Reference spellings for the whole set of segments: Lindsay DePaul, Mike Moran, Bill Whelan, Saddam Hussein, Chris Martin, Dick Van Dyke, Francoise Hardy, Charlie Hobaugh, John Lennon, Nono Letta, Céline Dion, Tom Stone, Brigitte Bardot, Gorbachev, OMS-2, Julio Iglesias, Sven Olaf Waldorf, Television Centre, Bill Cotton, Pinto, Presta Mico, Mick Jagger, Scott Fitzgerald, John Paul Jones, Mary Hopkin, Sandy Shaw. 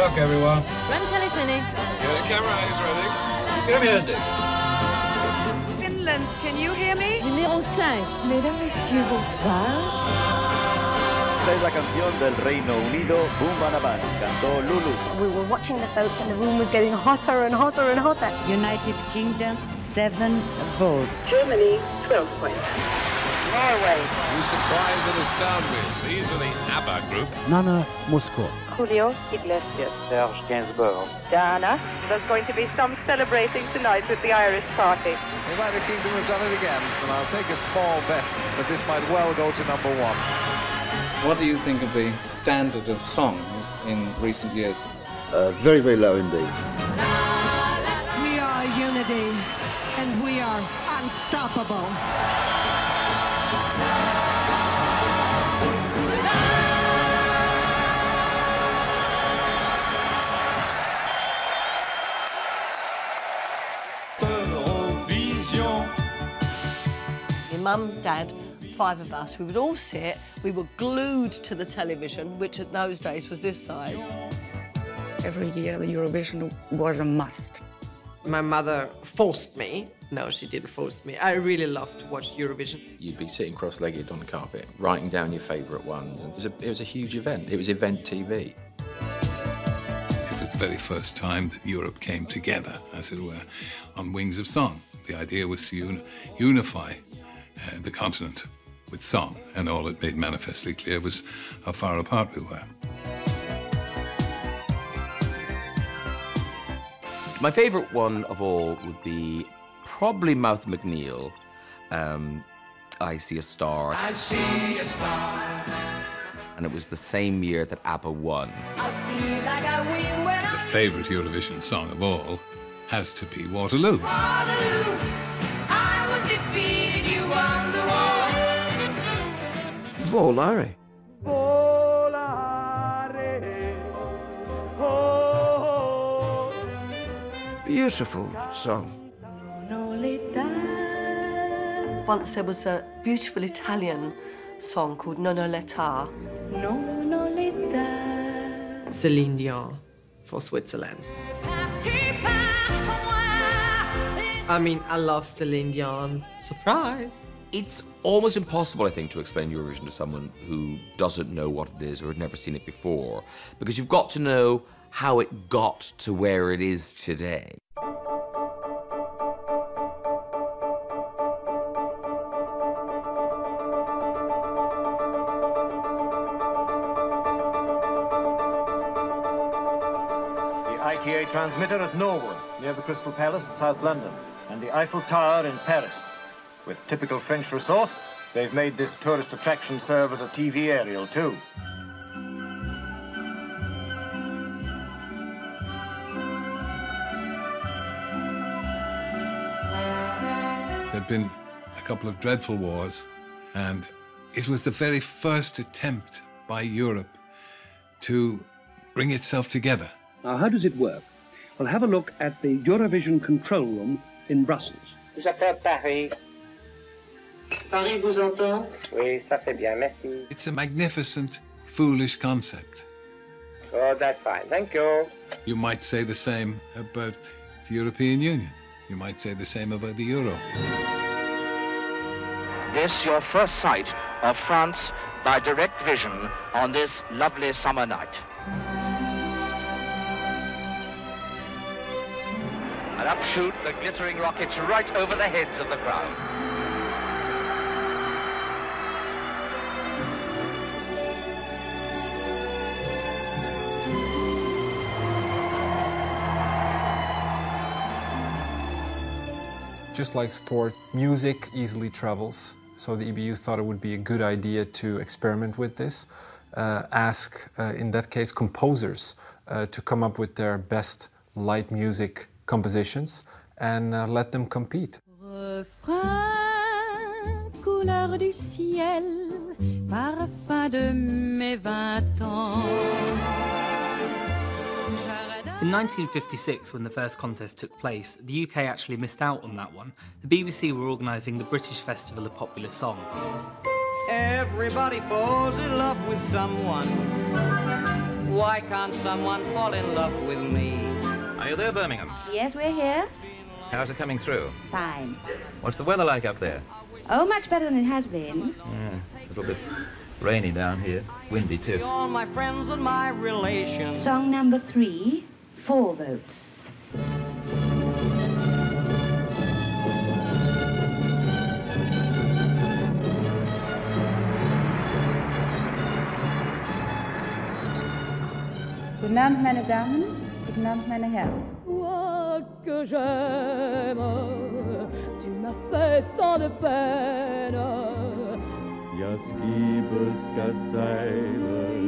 luck, everyone. Run, Telesini. Yes, camera is ready. Come here, Dick. Finland, can you hear me? Numéro 5. Mesdames, messieurs, bonsoir. Esta es la canción del Reino Unido, Bumbanabang, cantó Lulu. We were watching the votes and the room was getting hotter and hotter and hotter. United Kingdom, 7 votes. Germany, 12 points. Norway. You surprise and astound me. These are the ABBA group. Nana Moscow. Julio Iglesias. Serge Gainsbourg. Dana. There's going to be some celebrating tonight at the Irish party. The United Kingdom have done it again, and I'll take a small bet that this might well go to number one. What do you think of the standard of songs in recent years? Very, very low indeed. We are unity, and we are unstoppable. Mum, Dad, 5 of us, we would all sit, we were glued to the television, which in those days was this size. Every year the Eurovision was a must. My mother forced me. No, she didn't force me. I really loved to watch Eurovision. You'd be sitting cross-legged on the carpet, writing down your favourite ones. And it was a huge event. It was event TV. It was the very first time that Europe came together, as it were, on wings of song. The idea was to unify the continent with song, and all it made manifestly clear was how far apart we were. My favourite one of all would be probably Mouth McNeil. I See a Star. I see a star. And it was the same year that ABBA won. I feel like I win when the favourite Eurovision song of all has to be Waterloo. Waterloo, I was defeated. Volare. Volare. Oh, oh. Beautiful song. Once there was a beautiful Italian song called Nono Letta. Nono Letta. Céline Dion for Switzerland. I mean, I love Céline Dion. Surprise. It's almost impossible, I think, to explain Eurovision to someone who doesn't know what it is or had never seen it before, because you've got to know how it got to where it is today. The ITA transmitter at Norwood, near the Crystal Palace in South London, and the Eiffel Tower in Paris. With typical French resource, they've made this tourist attraction serve as a TV aerial, too. There'd been a couple of dreadful wars, and it was the very first attempt by Europe to bring itself together. Now, how does it work? Well, have a look at the Eurovision control room in Brussels. J'appelle Paris. Paris vous entend? Oui, ça c'est bien, merci. It's a magnificent, foolish concept. Oh, that's fine, thank you. You might say the same about the European Union. You might say the same about the Euro. This, your first sight of France by direct vision on this lovely summer night. And up shoot the glittering rockets right over the heads of the crowd. Just like sport, music easily travels, so the EBU thought it would be a good idea to experiment with this. Ask, in that case, composers to come up with their best light music compositions and let them compete. Refrain, couleur du ciel, parfum de mes 20 ans. In 1956, when the first contest took place, the UK actually missed out on that one. The BBC were organising the British Festival of Popular Song. Everybody falls in love with someone. why can't someone fall in love with me? Are you there, Birmingham? Yes, we're here. How's it coming through? Fine. What's the weather like up there? Oh, much better than it has been. Yeah, a little bit rainy down here. Windy, too. All my friends and my relations. Song number 3, 4 votes. Guten Abend, meine Damen. Guten Abend, meine Herren. Toi que j'aime, tu m'as fait tant de peine. Jas Liebesgeselle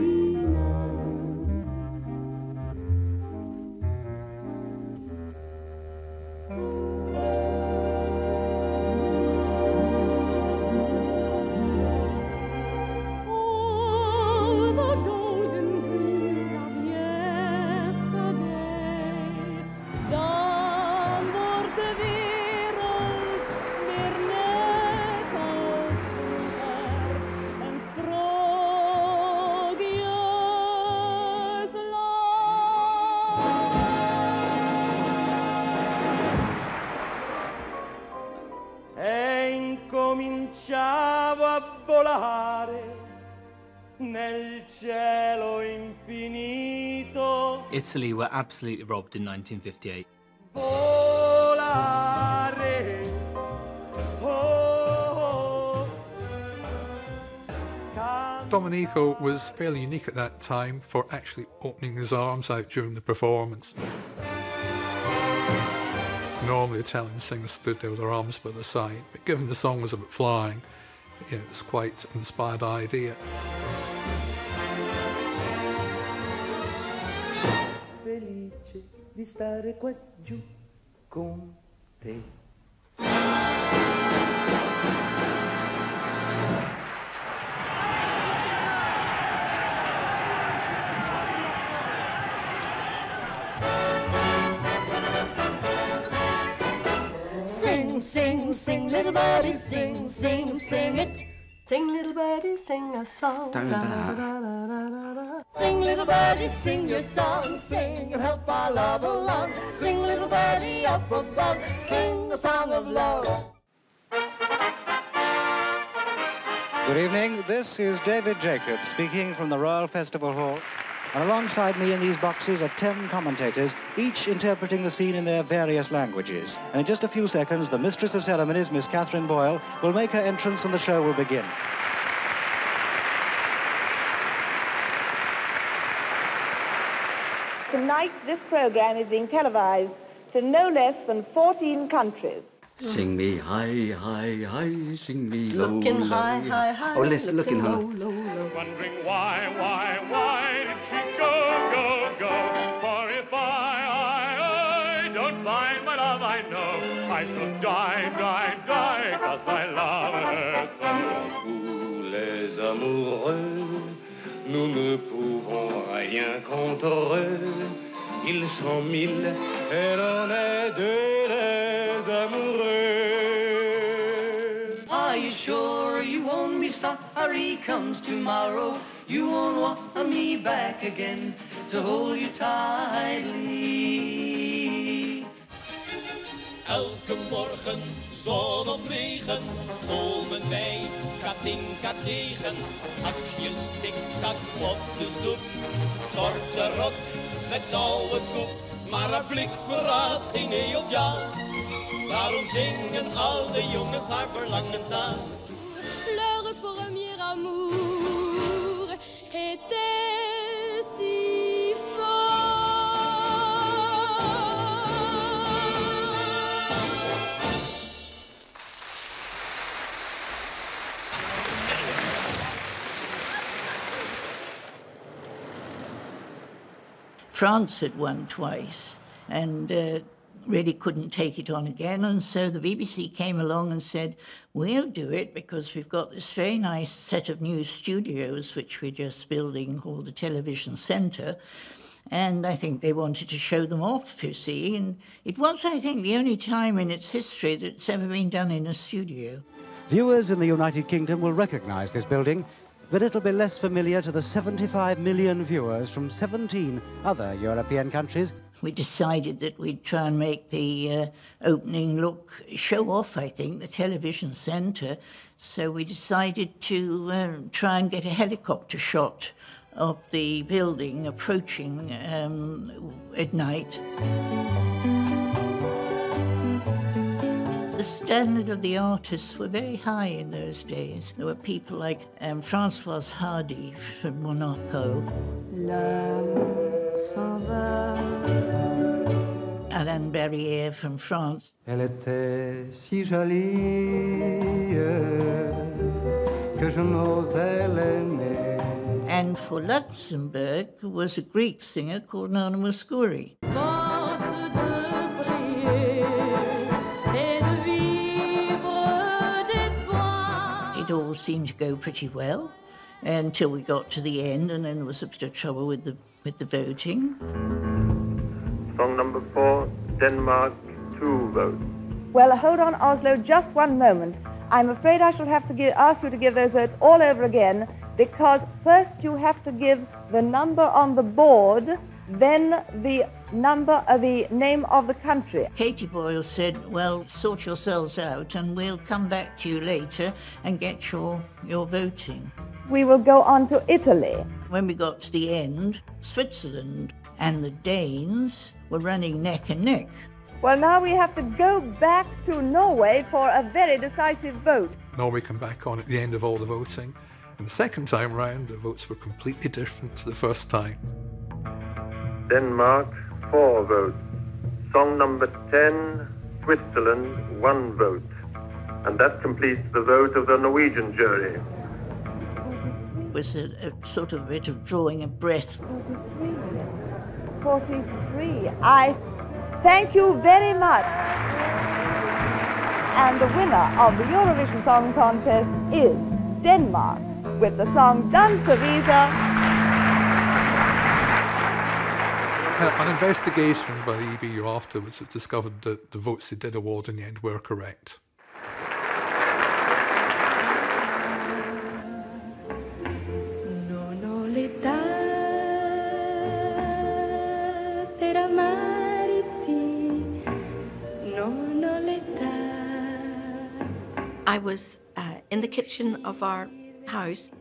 Italy were absolutely robbed in 1958. Domenico was fairly unique at that time for actually opening his arms out during the performance. Normally Italian singers stood there with their arms by the side, but given the song was about flying, you know, it was quite an inspired idea. Di stare qua giù con te. Sing, sing, sing, little birdie, sing, sing, sing it. Sing, little birdie, sing a song. Don't remember that. Sing, little birdie, sing your song. Sing and help our love along. Sing, little birdie, up above. Sing a song of love. Good evening. This is David Jacobs speaking from the Royal Festival Hall. And alongside me in these boxes are 10 commentators, each interpreting the scene in their various languages. And in just a few seconds, the mistress of ceremonies, Miss Catherine Boyle, will make her entrance and the show will begin. Tonight, this program is being televised to no less than 14 countries. Sing me high, high, high, sing me low, looking low, high, low. High, high, oh, listen, looking low, low, low. Wondering why did she go? For if I don't find my love, I know I shall die, 'cause I love her so. Nous les amoureux, nous ne pouvons rien contre eux. Ils sont 1000, elle en est 2, les amoureux. Are you sure you won't be sorry comes tomorrow? You won't want me back again to hold you tightly. Elke morgen, zon of regen, komen wij Katinka tegen. Hakjes tik-tak op de stoep, korte rok met nauwe koep. Maar haar blik verraadt geen nee of ja. Daarom zingen al de jongens haar verlangen na. Leur premier amour était si fort. France had won twice and really couldn't take it on again, and so the BBC came along and said, we'll do it because we've got this very nice set of new studios which we're just building called the Television Centre, and I think they wanted to show them off, you see, and it was, I think, the only time in its history that it's ever been done in a studio. Viewers in the United Kingdom will recognise this building. but it'll be less familiar to the 75 million viewers from 17 other European countries. We decided that we'd try and make the opening look show off, I think, the Television Centre. So we decided to try and get a helicopter shot of the building approaching at night. The standard of the artists were very high in those days. There were people like Francoise Hardy from Monaco, Alain Barrière from France. Elle était si jolie que je n'osais l'aimer. And for Luxembourg was a Greek singer called Nana Mouskouri. It all seemed to go pretty well until we got to the end, and then there was a bit of trouble with the voting. Song number 4, Denmark, 2 votes. Well, hold on, Oslo, just one moment. I'm afraid I shall have to ask you to give those votes all over again, because first you have to give the number on the board, then the name of the country. Katie Boyle said, well, sort yourselves out and we'll come back to you later and get your voting. We will go on to Italy. When we got to the end, Switzerland and the Danes were running neck and neck. Well, now we have to go back to Norway for a very decisive vote. Norway come back on at the end of all the voting. And the second time round, the votes were completely different to the first time. Denmark, 4 votes. Song number 10, Switzerland, 1 vote. And that completes the vote of the Norwegian jury. It was a sort of bit of drawing a breath. 43. I thank you very much. And the winner of the Eurovision Song Contest is Denmark, with the song Danse Visa. An investigation by the EBU afterwards has discovered that the votes they did award in the end were correct. Nono Letta, per amarti, Nono Letta. I was in the kitchen of our house,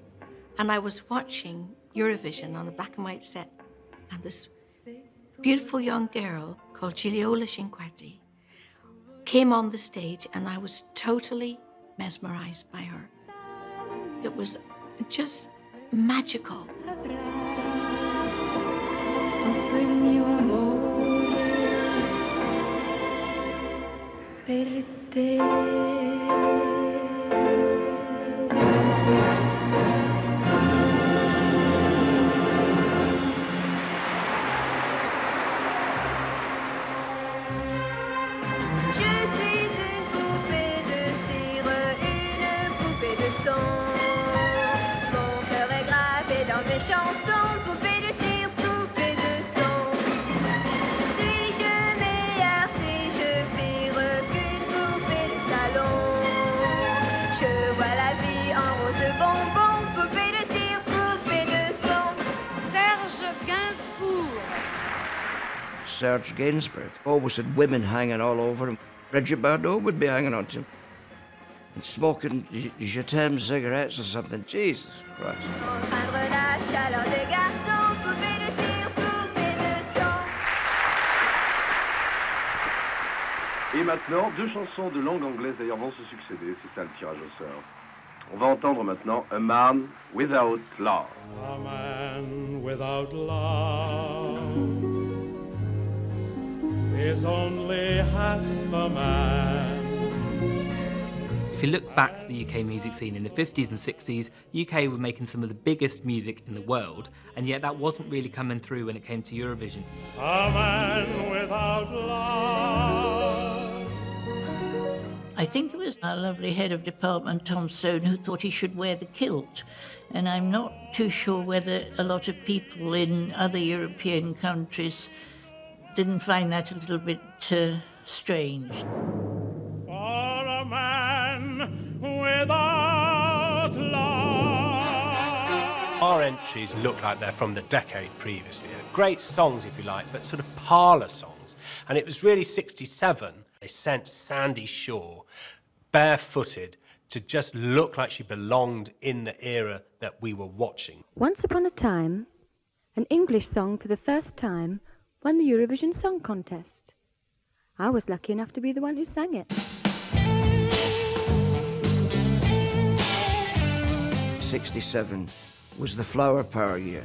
and I was watching Eurovision on a black and white set, and this beautiful young girl called Gigliola Cinquetti came on the stage, and I was totally mesmerized by her. It was just magical. Serge Gainsbourg always had women hanging all over him. Brigitte Bardot would be hanging on to him and smoking Je T'aime cigarettes or something. Jesus Christ. Et maintenant, 2 chansons de langue anglaise d'ailleurs vont se succéder, c'est ça le tirage au sort. On va entendre maintenant A Man Without Love. A man without love is only half a man. If you look back to the UK music scene in the 50s and 60s, UK were making some of the biggest music in the world, and yet that wasn't really coming through when it came to Eurovision. A man without love. I think it was our lovely head of department, Tom Stone, who thought he should wear the kilt, and I'm not too sure whether a lot of people in other European countries didn't find that a little bit strange. For a man without love. countries look like they're from the decade previously. Great songs, if you like, but sort of parlour songs. And it was really 67, they sent Sandy Shaw, barefooted, to just look like she belonged in the era that we were watching. Once upon a time, an English song for the first time won the Eurovision Song Contest. I was lucky enough to be the one who sang it. 67 was the flower power year.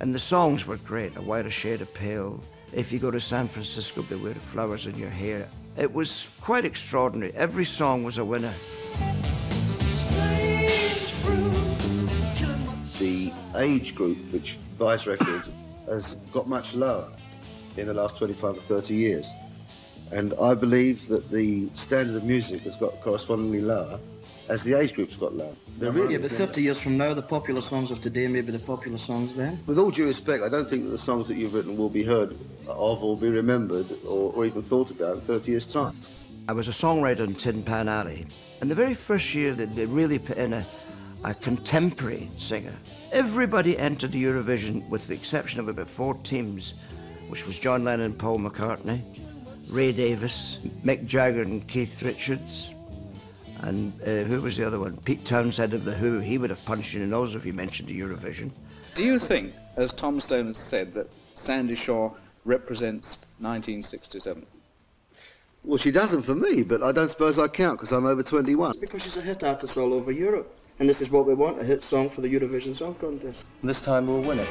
And the songs were great, A Wider Shade of Pale, If You Go to San Francisco, Beware of Flowers in Your Hair. It was quite extraordinary. Every song was a winner. The age group which buys records has got much lower in the last 25 or 30 years. And I believe that the standard of music has got correspondingly lower as the age group's got lower. Yeah, but 30 years from now, the popular songs of today may be the popular songs then. With all due respect, I don't think that the songs that you've written will be heard of or be remembered or even thought about in 30 years' time. I was a songwriter in Tin Pan Alley, and the very first year that they really put in a contemporary singer. Everybody entered the Eurovision with the exception of about 4 teams, which was John Lennon, Paul McCartney, Ray Davis, Mick Jagger and Keith Richards, and who was the other one? Pete Townsend of The Who. He would have punched you in the nose if you mentioned the Eurovision. Do you think, as Tom Stone has said, that Sandy Shaw represents 1967? Well, she doesn't for me, but I don't suppose I count because I'm over 21. It's because she's a hit artist all over Europe, and this is what we want, a hit song for the Eurovision Song Contest. And this time we'll win it.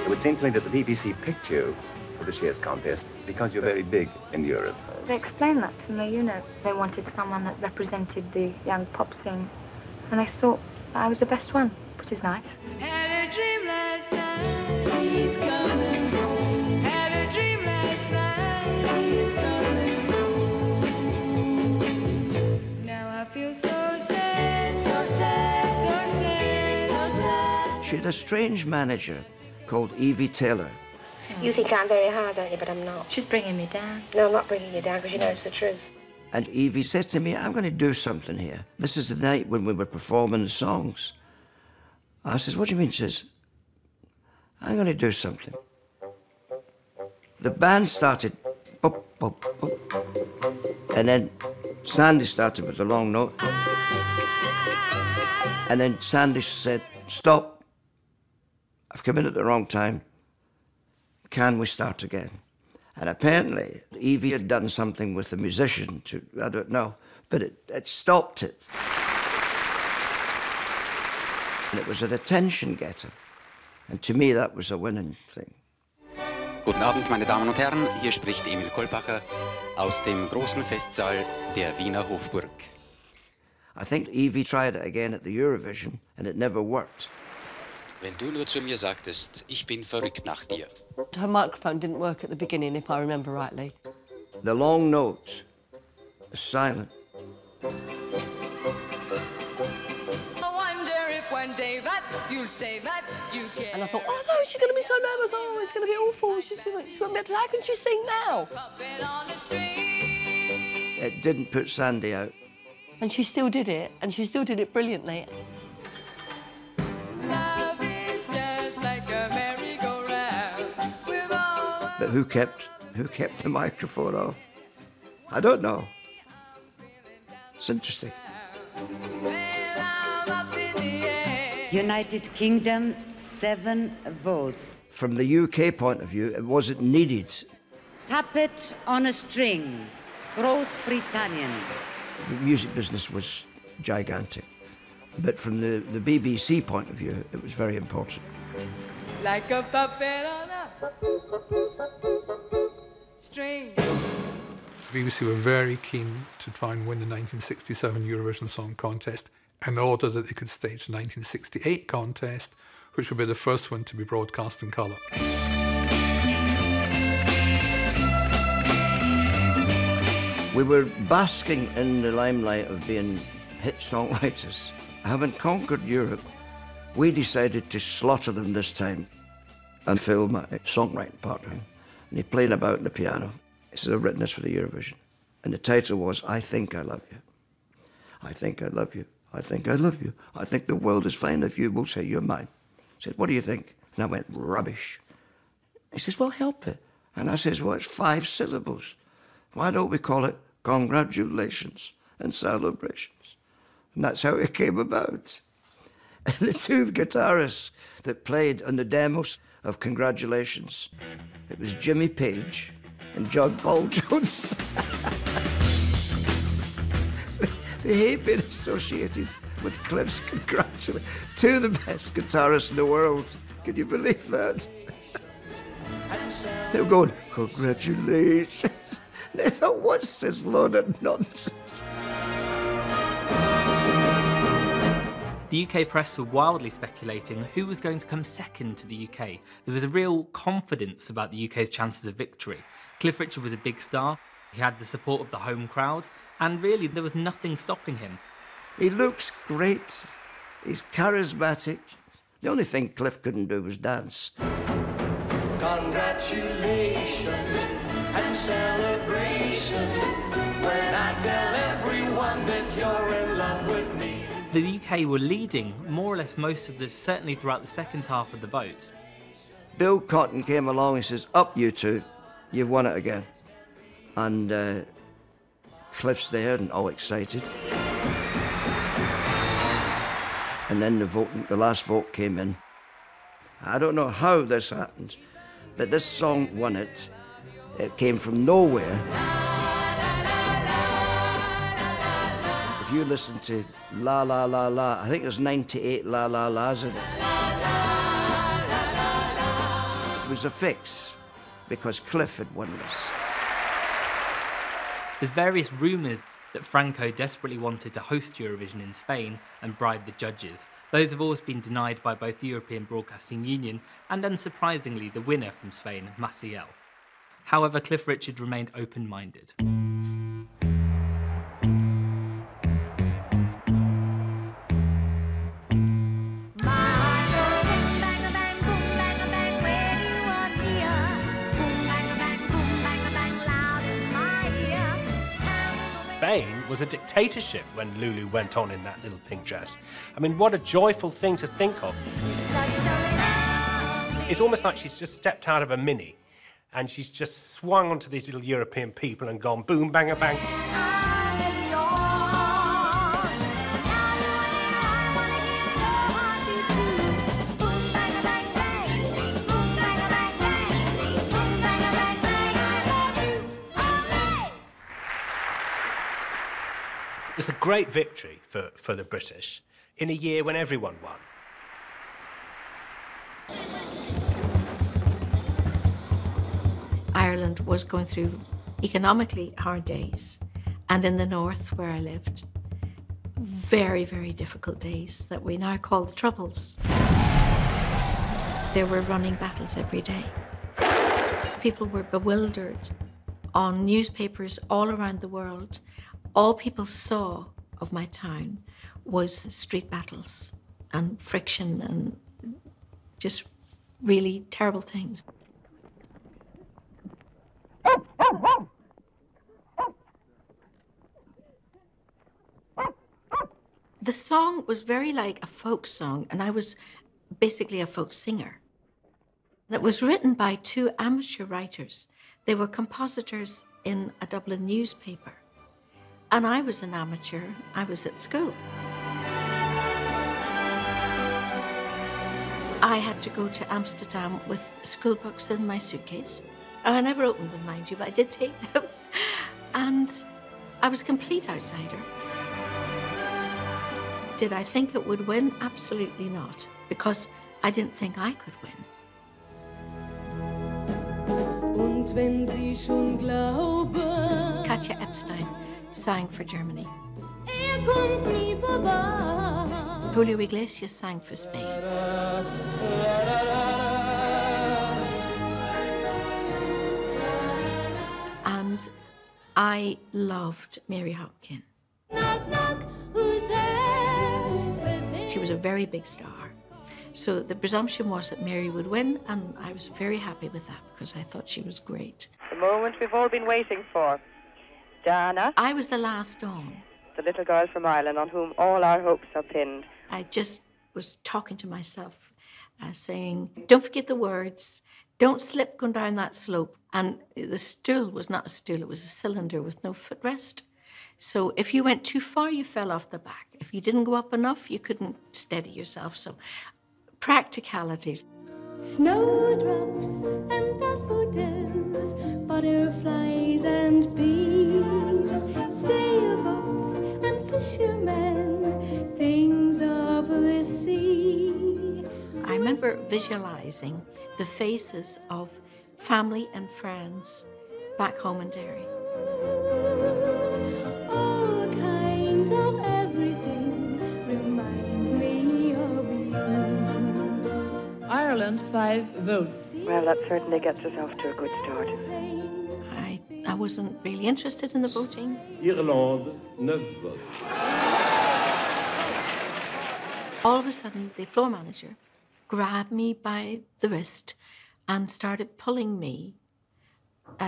It would seem to me that the BBC picked you for this year's contest because you're very big in Europe. They explained that to me, you know. They wanted someone that represented the young pop scene, and I thought I was the best one, which is nice. Had a dream like that, he's coming. Had a dream like that, he's coming. Now I feel so sad, so sad, so sad, so sad. She had a strange manager called Evie Taylor. You think I'm very hard, don't you? But I'm not. She's bringing me down. No, I'm not bringing you down because you know it's the truth. And Evie says to me, I'm going to do something here. This is the night when we were performing the songs. I says, what do you mean? She says, I'm going to do something. The band started, boop, boop, boop. And then Sandy started with the long note. And then Sandy said, stop. I've come in at the wrong time. Can we start again? And apparently, Evie had done something with the musician to, I don't know, but it stopped it. And it was an attention getter. And to me, that was a winning thing. Guten Abend, meine Damen und Herren. Hier spricht Emil Kolbacher aus dem großen Festsaal der Wiener Hofburg. I think Evie tried it again at the Eurovision, and it never worked. Wenn du nur zu mir sagtest, ich bin verrückt nach dir. Her microphone didn't work at the beginning, if I remember rightly. The long note is silent. I wonder if one day that you'll say that you can. And I thought, oh no, she's going to be so nervous. Oh, it's going to be awful. She won't be able to. How can she sing now? It didn't put Sandy out. And she still did it, and she still did it brilliantly. But who kept the microphone off? I don't know. It's interesting. United Kingdom, 7 votes. From the UK point of view, it wasn't needed. Puppet on a string, Großbritannien. The music business was gigantic. But from the BBC point of view, it was very important. Like a puppet on a string. BBC were very keen to try and win the 1967 Eurovision Song Contest in order that they could stage the 1968 contest, which would be the first one to be broadcast in colour. We were basking in the limelight of being hit songwriters. Having conquered Europe, we decided to slaughter them this time. And Phil, my songwriting partner, and he played about the piano. He said, I've written this for the Eurovision. And the title was, I Think I Love You. I think I love you. I think I love you. I think the world is fine if you will say you're mine. I said, what do you think? And I went, rubbish. He says, well, help it. And I says, well, it's 5 syllables. Why don't we call it congratulations and celebrations? And that's how it came about. And the two guitarists that played on the demos of Congratulations, it was Jimmy Page and John Paul Jones. They hate being associated with Cliff's Congratulations. Two of the best guitarists in the world. Can you believe that? They were going, congratulations. And I thought, what's this load of nonsense? The UK press were wildly speculating who was going to come second to the UK. There was a real confidence about the UK's chances of victory. Cliff Richard was a big star. He had the support of the home crowd. And really, there was nothing stopping him. He looks great. He's charismatic. The only thing Cliff couldn't do was dance. Congratulations and celebration when I tell everyone that you're in love with me. The UK were leading more or less most of the, certainly throughout the second half of the votes. Bill Cotton came along and says, up you two, you've won it again. And Cliff's there and all excited. And then the last vote came in. I don't know how this happened, but this song won it. It came from nowhere. If you listen to La La La La, I think there's 98 La La La's in it. It was a fix, because Cliff had won this. There's various rumours that Franco desperately wanted to host Eurovision in Spain and bribe the judges. Those have always been denied by both the European Broadcasting Union and, unsurprisingly, the winner from Spain, Maciel. However, Cliff Richard remained open-minded. Was a dictatorship when Lulu went on in that little pink dress. I mean, what a joyful thing to think of. It's almost like she's just stepped out of a mini and she's just swung onto these little European people and gone boom, bang, a bang. It's a great victory for the British in a year when everyone won. Ireland was going through economically hard days, and in the north where I lived, very, very difficult days that we now call the Troubles. There were running battles every day. People were bewildered. On newspapers all around the world, all people saw of my town was street battles and friction and just really terrible things. The song was very like a folk song, and I was basically a folk singer. And it was written by 2 amateur writers. They were compositors in a Dublin newspaper. And I was an amateur. I was at school. I had to go to Amsterdam with school books in my suitcase. I never opened them, mind you, but I did take them. And I was a complete outsider. Did I think it would win? Absolutely not, because I didn't think I could win. Katja Epstein sang for Germany. Julio Iglesias sang for Spain. And I loved Mary Hopkin. Knock, knock, who's there? She was a very big star. So the presumption was that Mary would win, and I was very happy with that because I thought she was great. The moment we've all been waiting for. Dana. I was the last on. the little girl from Ireland on whom all our hopes are pinned. I just was talking to myself, saying, don't forget the words, don't slip going down that slope. And the stool was not a stool, it was a cylinder with no footrest. So if you went too far, you fell off the back. If you didn't go up enough, you couldn't steady yourself. So practicalities. Snowdrops and daffodils, butterflies and bees, sailboats and fishermen, things of the sea. I remember visualizing the faces of family and friends back home in Derry. Ireland, 5 votes. Well, that certainly gets us off to a good start. I wasn't really interested in the voting. Ireland, 9 votes. All of a sudden, the floor manager grabbed me by the wrist and started pulling me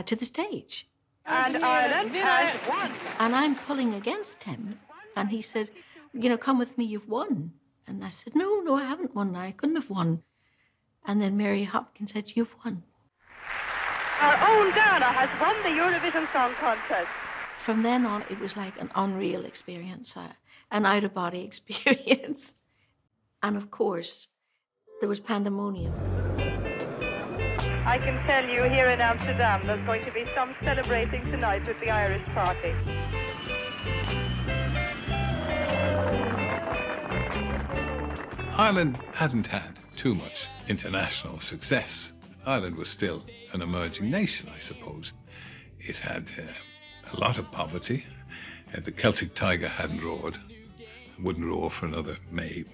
to the stage. And Ireland has won. And I'm pulling against him. And he said, you know, come with me, you've won. And I said, no, no, I haven't won. I couldn't have won. And then Mary Hopkin said, you've won. Our own Dana has won the Eurovision Song Contest. From then on, it was like an unreal experience, an out-of-body experience. And of course, there was pandemonium. I can tell you here in Amsterdam, there's going to be some celebrating tonight with the Irish party. Ireland hadn't had too much international success. Ireland was still an emerging nation, I suppose. It had a lot of poverty. The Celtic tiger hadn't roared, wouldn't roar for another maybe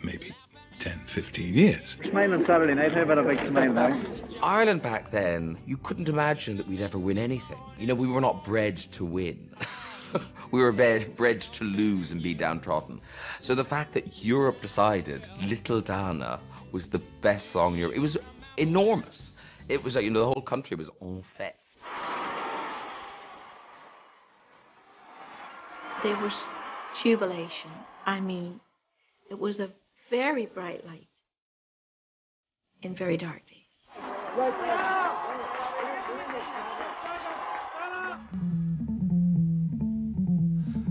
10, 15 years. Smile on Saturday night, how about a big smile now? Ireland back then, you couldn't imagine that we'd ever win anything. You know, we were not bred to win. We were bred to lose and be downtrodden. So the fact that Europe decided Little Dana was the best song in Europe, it was enormous. It was like, you know, the whole country was en fête. There was jubilation. I mean, it was a very bright light in very dark days.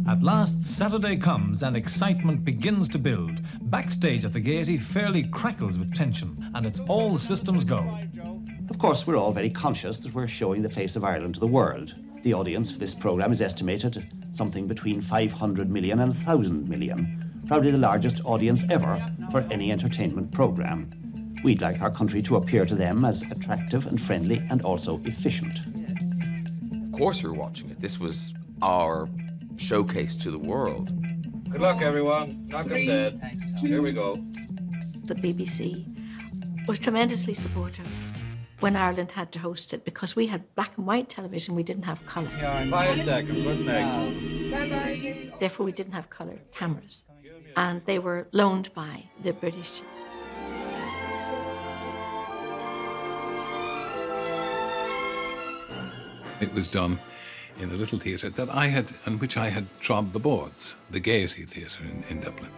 At last, Saturday comes and excitement begins to build. Backstage at the Gaiety fairly crackles with tension, and it's all systems go. Of course, we're all very conscious that we're showing the face of Ireland to the world. The audience for this programme is estimated at something between 500 million and 1,000 million. Probably the largest audience ever for any entertainment programme. We'd like our country to appear to them as attractive and friendly and also efficient. Of course we were watching it. This was our showcase to the world. Good luck, everyone. Knock 'em dead. Thanks, here we go. The BBC was tremendously supportive when Ireland had to host it because we had black and white television, we didn't have colour. Yeah, 5 seconds, what's next? Therefore, we didn't have colour cameras. And they were loaned by the British. It was done in a little theatre that I had, on which I had trod the boards, the Gaiety Theatre in Dublin,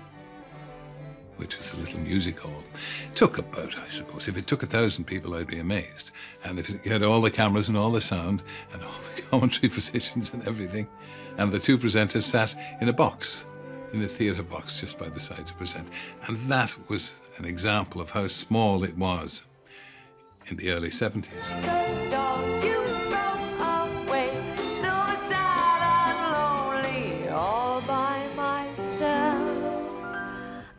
which was a little music hall. It took about, I suppose, if it took 1,000 people, I'd be amazed. And if it had all the cameras and all the sound and all the commentary positions and everything, and the 2 presenters sat in a box, in a theatre box just by the side to present. And that was an example of how small it was in the early 70s.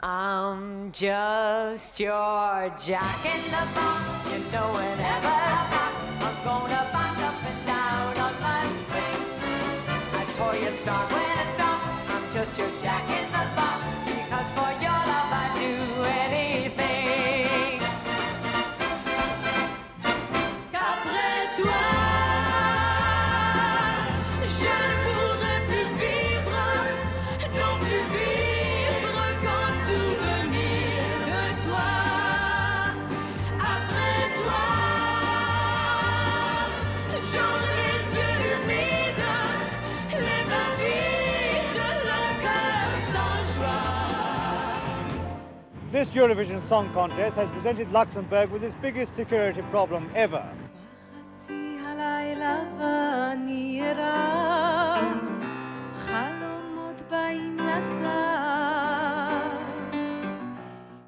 I'm just your jack in the box, you know whenever I'm gonna bounce up and down on my swing. I tore your start when it stops, I'm just your jack in the box, because for your love I'd do anything. Qu'après toi, je ne pourrais plus vivre, non plus vivre qu'en souvenir de toi. Après toi, j'aurai les yeux humides, les mains vides de la cœur. This Eurovision Song Contest has presented Luxembourg with its biggest security problem ever.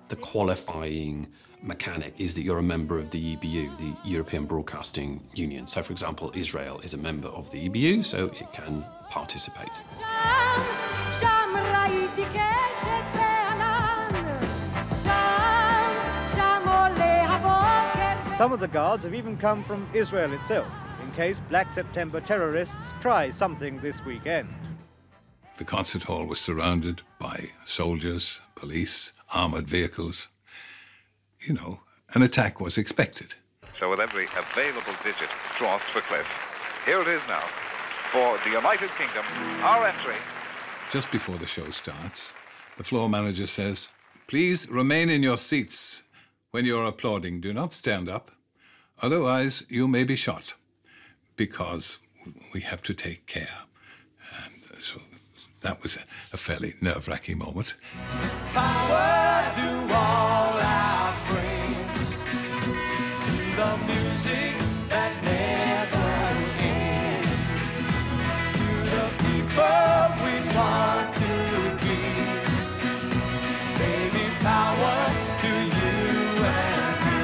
The qualifying mechanic is that you're a member of the EBU, the European Broadcasting Union. So, for example, Israel is a member of the EBU, so it can participate. Some of the guards have even come from Israel itself, in case Black September terrorists try something this weekend. The concert hall was surrounded by soldiers, police, armoured vehicles. You know, an attack was expected. So with every available digit crossed for Cliff, here it is now, for the United Kingdom, our entry. Just before the show starts, the floor manager says, "Please remain in your seats. When you're applauding, do not stand up. Otherwise, you may be shot, because we have to take care." And so that was a fairly nerve-wracking moment. Power to all our brains, the music that never ends, to the people we want to be, baby, power to you and me.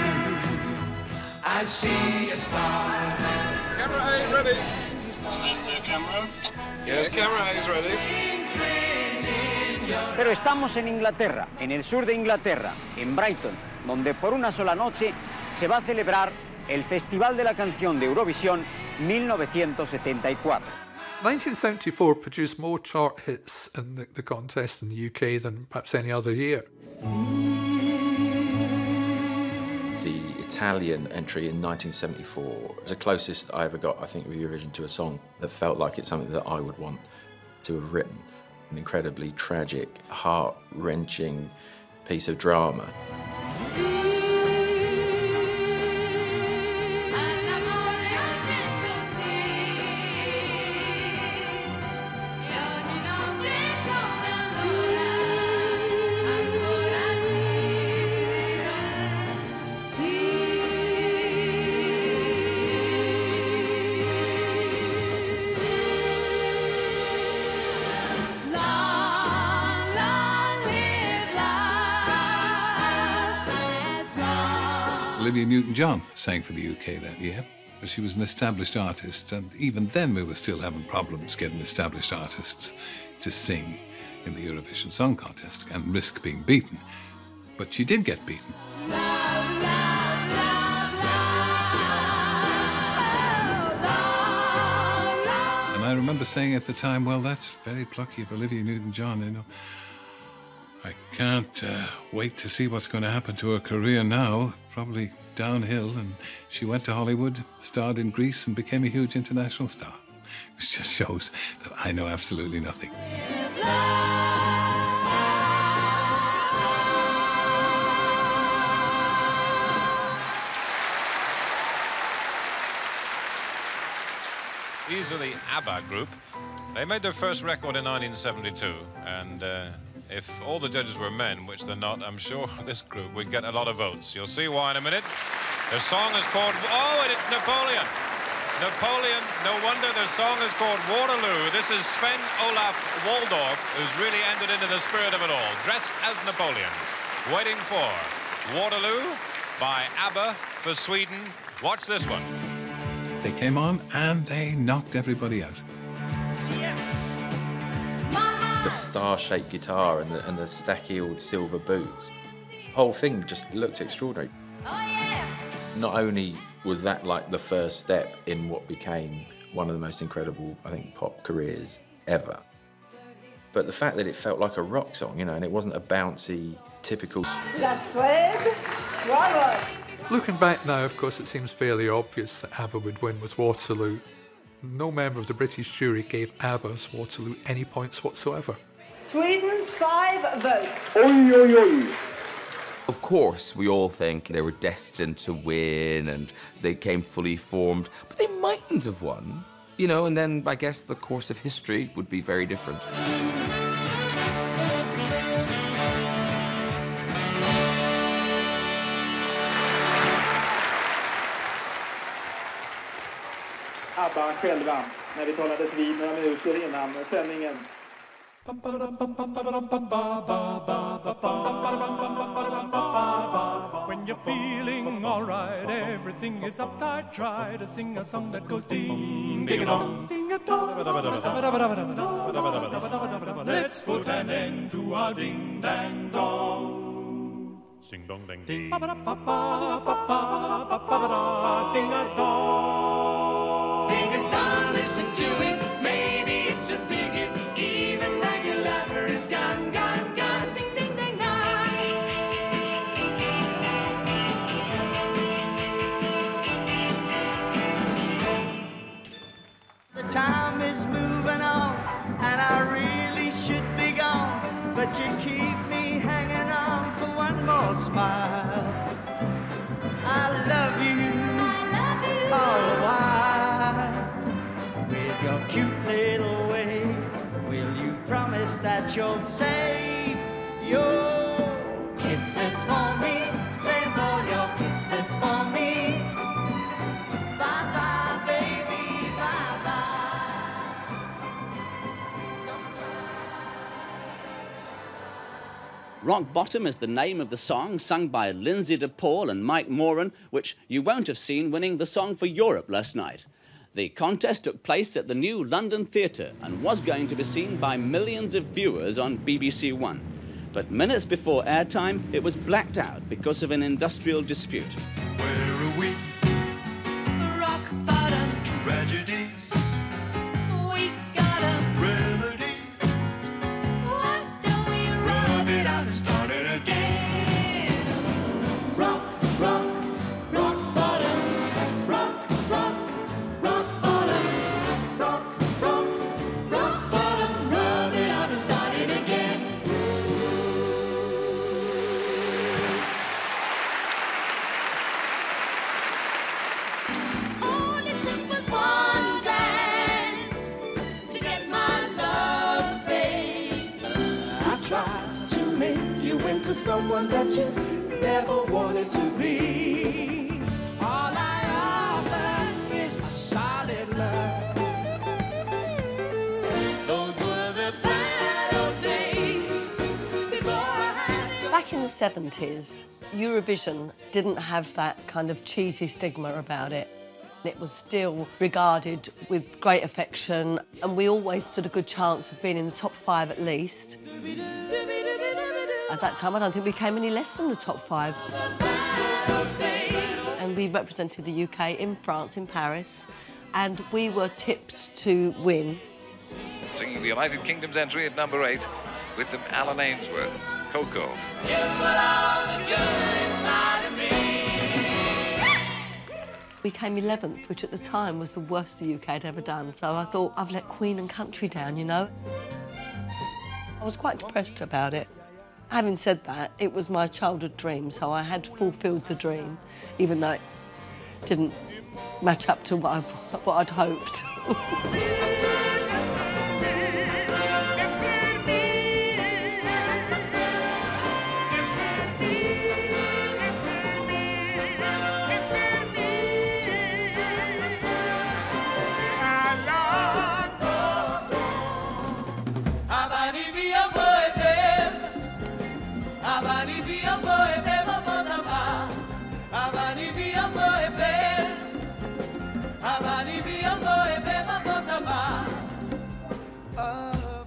I see a star. Camera A ready. Camera. Yes, camera is ready. Pero estamos en Inglaterra, en el sur de Inglaterra, en Brighton, donde por una sola noche se va a celebrar el Festival de la Canción de Eurovisión 1974. 1974 produced more chart hits in the contest in the UK than perhaps any other year. The Italian entry in 1974 is the closest I ever got, I think, with Eurovision to a song that felt like it's something that I would want to have written. An incredibly tragic, heart-wrenching piece of drama. Newton-John sang for the UK that year, but she was an established artist, and even then we were still having problems getting established artists to sing in the Eurovision Song Contest and risk being beaten. But she did get beaten. And I remember saying at the time, well, that's very plucky of Olivia Newton-John, you know. I can't wait to see what's going to happen to her career now, probably downhill, and she went to Hollywood, starred in Grease, and became a huge international star. Which just shows that I know absolutely nothing. Easily ABBA group. They made their first record in 1972, and if all the judges were men, which they're not, I'm sure this group would get a lot of votes. You'll see why in a minute. Their song is called... Oh, and it's Napoleon. Napoleon, no wonder their song is called Waterloo. This is Sven Olaf Waldorf, who's really entered into the spirit of it all, dressed as Napoleon, waiting for Waterloo by ABBA for Sweden. Watch this one. They came on and they knocked everybody out. The star-shaped guitar and the stack-heeled silver boots. The whole thing just looked extraordinary. Oh, yeah. Not only was that like the first step in what became one of the most incredible, I think, pop careers ever, but the fact that it felt like a rock song, you know, and it wasn't a bouncy, typical... Looking back now, of course, it seems fairly obvious that ABBA would win with Waterloo. No member of the British jury gave ABBA's Waterloo any points whatsoever. Sweden, 5 votes. Oi, oi, oi. Of course, we all think they were destined to win and they came fully formed, but they mightn't have won. You know, and then I guess the course of history would be very different. ABBA själva när vi talades vid några minuter innan sändningen. When you're feeling all right, everything is uptight, try to sing a song that goes ding, ding a dong, ding a dong. Let's put an end to our ding dang dong. Sing dong ding ding a dong. Ding a dong, listen to it, maybe it's a big hit. Even like your lover is gone, gone, gone. Sing ding ding dong. The time is moving on, and I really should be gone, but you keep me hanging on for one more smile. I love you all the while. With your cute little way, will you promise that you'll save your kisses for me? Save all your kisses for me. Bye-bye, baby, bye-bye. Rock Bottom is the name of the song, sung by Lindsay DePaul and Mike Moran, which you won't have seen winning the Song for Europe last night. The contest took place at the new London Theatre and was going to be seen by millions of viewers on BBC One. But minutes before airtime, it was blacked out because of an industrial dispute. Where are we? Rock bottom. Tragedies. We got a remedy. Why don't we rub it out and start it again? Rock, rock. To someone that you never wanted to be. All I offer is my solid love. Those were the bad old days before I had it. Back in the 70s, Eurovision didn't have that kind of cheesy stigma about it. It was still regarded with great affection, and we always stood a good chance of being in the top five at least. At that time, I don't think we came any less than the top five. And we represented the UK in France, in Paris, and we were tipped to win. Singing the United Kingdom's entry at number 8, with them Alan Ainsworth, Coco. You put all the good inside of me. We came 11th, which at the time was the worst the UK had ever done, so I thought, I've let Queen and Country down, you know? I was quite depressed about it. Having said that, it was my childhood dream, so I had fulfilled the dream, even though it didn't match up to what I'd hoped.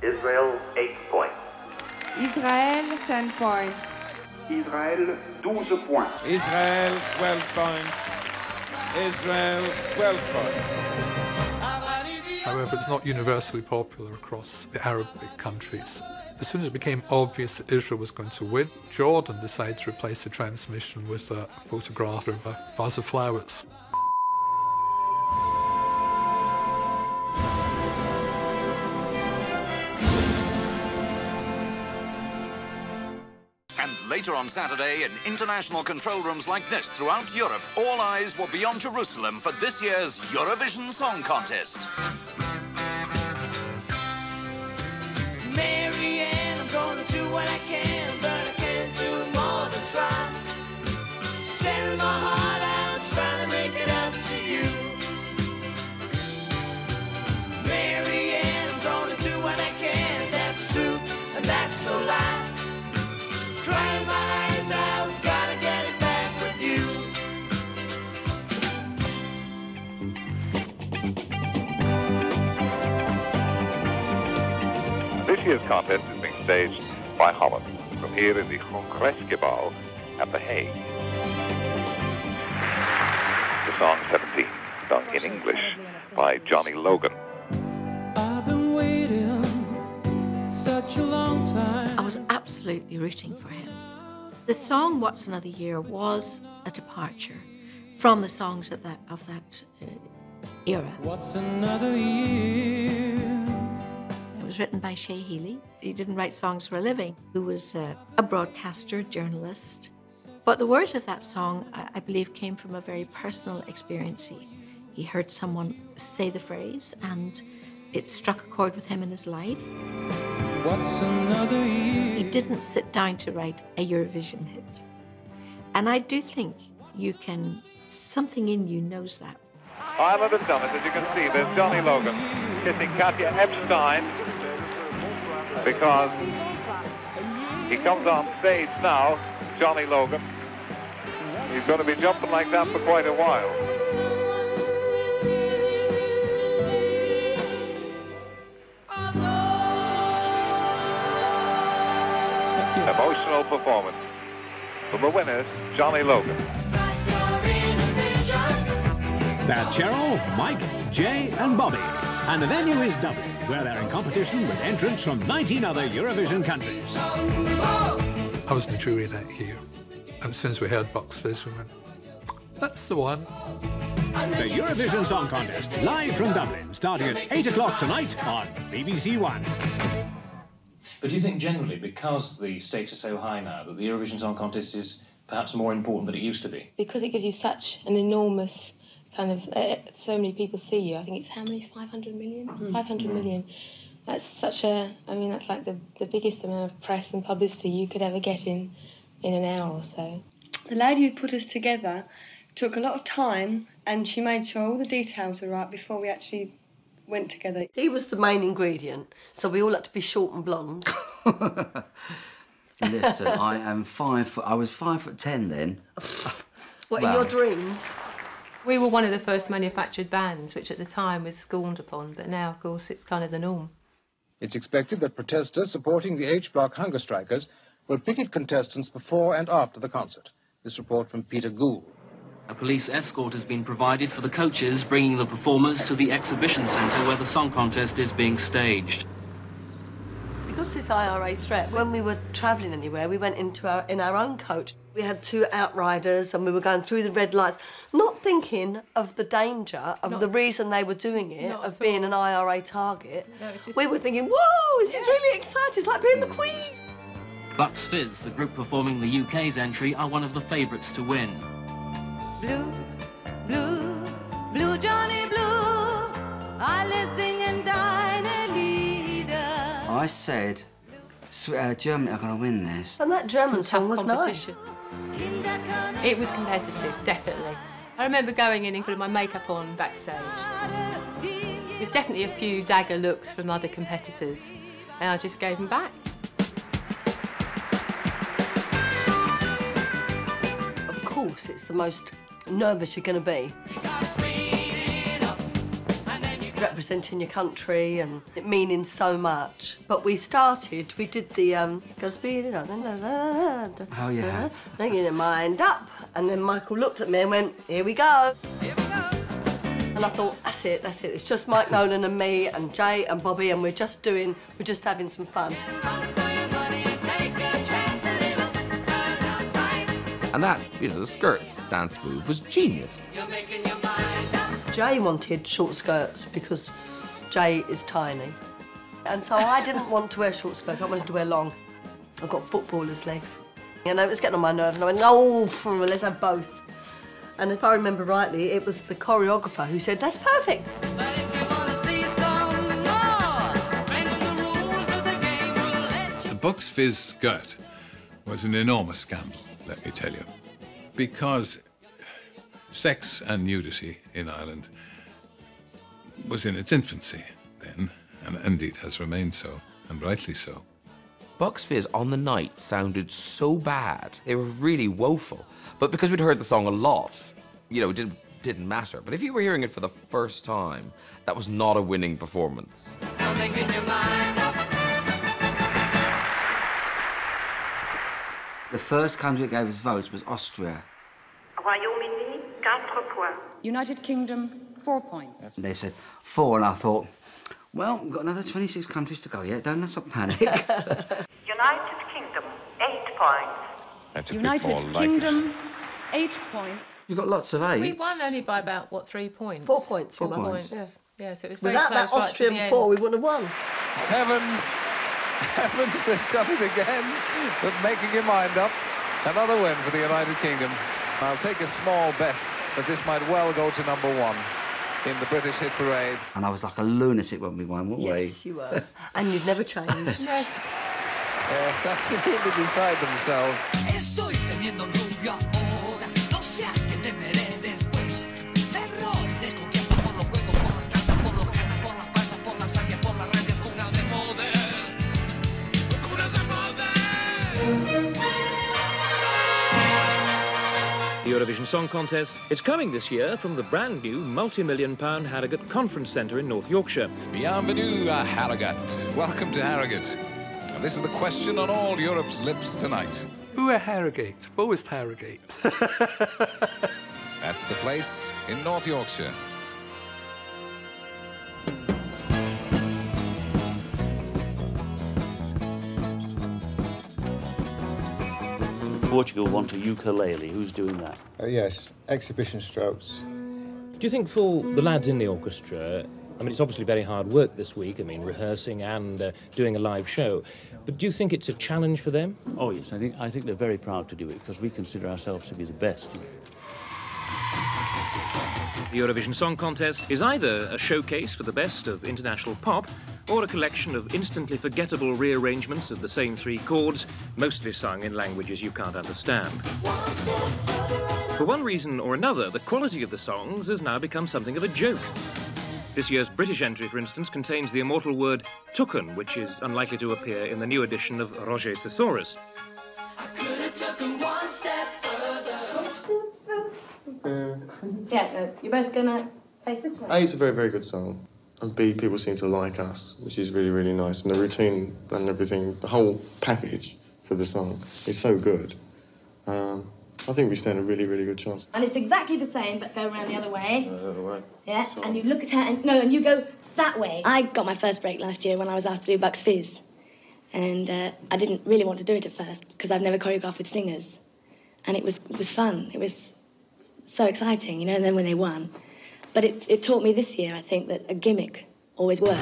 Israel, 8 points. Israel, 10 points. Israel, 12 points. Israel, 12 points. Israel, 12 points. However, it's not universally popular across the Arabic countries. As soon as it became obvious that Israel was going to win, Jordan decided to replace the transmission with a photograph of a vase of flowers. Later on Saturday, in international control rooms like this throughout Europe, all eyes were beyond Jerusalem for this year's Eurovision Song Contest. Mary Ann, I'm gonna do what I can, but I can't do more than try. Tearing my heart out, trying to make it up to you. radio contest is being staged by Holland from here in the Congresgebouw at The Hague. The song 17, sung in English by Johnny Logan. I've been waiting such a long time. I was absolutely rooting for him. The song What's Another Year was a departure from the songs of that era. What's another year? It was written by Shea Healy. He didn't write songs for a living. He was a broadcaster, journalist. But the words of that song, I believe, came from a very personal experience. He heard someone say the phrase, and it struck a chord with him in his life. What's another year? He didn't sit down to write a Eurovision hit. And I do think you can, something in you knows that. Ireland have done it, as you can see. There's Johnny Logan kissing Katja Epstein because he comes on stage now, Johnny Logan. He's going to be jumping like that for quite a while. Emotional performance from the winner, Johnny Logan. They're Cheryl, Mike, Jay and Bobby. And the venue is Dublin, where they're in competition with entrants from 19 other Eurovision countries. I was in the jury that year, and as soon as we heard Bucks Fizz, we went, that's the one. The Eurovision Song Contest, live from Dublin, starting at 8 o'clock tonight on BBC One. But do you think generally, because the stakes are so high now, that the Eurovision Song Contest is perhaps more important than it used to be? Because it gives you such an enormous kind of... so many people see you. I think it's how many? 500 million? 500 million. That's such a... I mean, that's like the biggest amount of press and publicity you could ever get in an hour or so. The lady who put us together took a lot of time, and she made sure all the details were right before we actually... went together. He was the main ingredient, so we all had to be short and blonde. Listen, I was 5'10" then. What, wow. In your dreams? We were one of the first manufactured bands, which at the time was scorned upon, but now, of course, it's kind of the norm. It's expected that protesters supporting the H Block hunger strikers will picket contestants before and after the concert. This report from Peter Gould. A police escort has been provided for the coaches bringing the performers to the exhibition centre where the song contest is being staged. Because this IRA threat, when we were travelling anywhere, we went in our own coach. We had two outriders and we were going through the red lights, not thinking of the danger, of the reason they were doing it, of being an IRA target. No, it's just... We were thinking, whoa, this is really exciting, it's like being the Queen. Bucks Fizz, the group performing the UK's entry, are one of the favourites to win. Blue, blue, blue Johnny Blue, I sing and dine a leader. I said, Germany are going to win this. And that German song was nice. It was competitive, definitely. I remember going in and putting my makeup on backstage. It was definitely a few dagger looks from other competitors, and I just gave them back. Of course, it's the most nervous you're going to be. Representing your country and it meaning so much. But we started, we did the... Oh, yeah. Then you mind up. And then Michael looked at me and went, here we go. And I thought, that's it, that's it. It's just Mike Nolan and me and Jay and Bobby and we're just having some fun. And that, you know, the skirts dance move was genius. You're making your mind up. Jay wanted short skirts because Jay is tiny. And so I didn't want to wear short skirts, I wanted to wear long. I've got footballer's legs. You know, it was getting on my nerves and I went, oh, let's have both. And if I remember rightly, it was the choreographer who said, that's perfect. But if you want to see some more, bring in the rules of the game, we'll let you... The Bucks Fizz skirt was an enormous scandal. Let me tell you, because sex and nudity in Ireland was in its infancy then, and indeed has remained so, and rightly so. Bucks Fizz on the night sounded so bad, they were really woeful, but because we'd heard the song a lot, you know, it didn't matter. But if you were hearing it for the first time, that was not a winning performance. Now making your mind up. The first country that gave us votes was Austria. Royaume-Uni, 4 points. United Kingdom, 4 points. Yes. And they said 4, and I thought, well, we've got another 26 countries to go yet, don't let's not panic. United Kingdom, 8 points. That's a United Kingdom, like 8 points. You've got lots of 8s. We won only by about, what, 3 points? 4 points. 4 points. Yeah, so it was very close. Without that Austrian right 4, we wouldn't have won. Heavens! Heavens, they've done it again. But making your mind up, another win for the United Kingdom. I'll take a small bet that this might well go to #1 in the British hit parade. And I was like a lunatic when we won, weren't we? Yes, you were. And you've never changed. Yes. Yes, absolutely beside themselves. Estoy teniendo lluvia ahora, no sé a qué temeré después. Terror y desconfianza por los juegos, por las casas, por los canas, por las pasas, por las alias, por las redes, cunas de poder. ¡Cunas de poder! The Eurovision Song Contest. It's coming this year from the brand new multi-million-pound Harrogate Conference Centre in North Yorkshire. Bienvenue à Harrogate. Welcome to Harrogate. This is the question on all Europe's lips tonight. Who are Harrogate? Who is Harrogate? That's the place in North Yorkshire. Portugal want a ukulele. Who's doing that? Yes, exhibition strokes. Do you think for the lads in the orchestra, I mean, it's obviously very hard work this week, I mean, rehearsing and doing a live show. But do you think it's a challenge for them? Oh, yes, I think they're very proud to do it, because we consider ourselves to be the best. The Eurovision Song Contest is either a showcase for the best of international pop or a collection of instantly forgettable rearrangements of the same 3 chords, mostly sung in languages you can't understand. For one reason or another, the quality of the songs has now become something of a joke. This year's British entry, for instance, contains the immortal word "tucken," which is unlikely to appear in the new edition of Roger Thesaurus. I could have took him one step further. Yeah, you're both gonna face this one. A, it's a very, very good song, and B, people seem to like us, which is really, really nice. And the routine and everything, the whole package for the song is so good. I think we stand a really, really good chance. And it's exactly the same, but go around the other way. The other way. Yeah, sure. And you look at her and... No, and you go that way. I got my first break last year when I was asked to do Bucks Fizz. And I didn't really want to do it at first, because I've never choreographed with singers. And it was fun. It was so exciting, you know, and then when they won. But it taught me this year, I think, that a gimmick always works.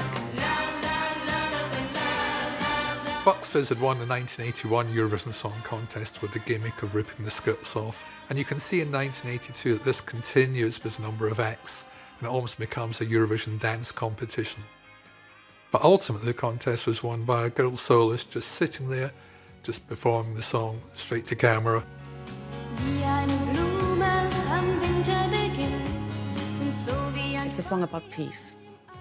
Bucks Fizz had won the 1981 Eurovision Song Contest with the gimmick of ripping the skirts off. And you can see in 1982 that this continues with a number of acts, and it almost becomes a Eurovision dance competition. But ultimately, the contest was won by a girl soloist just sitting there, just performing the song straight to camera. It's a song about peace.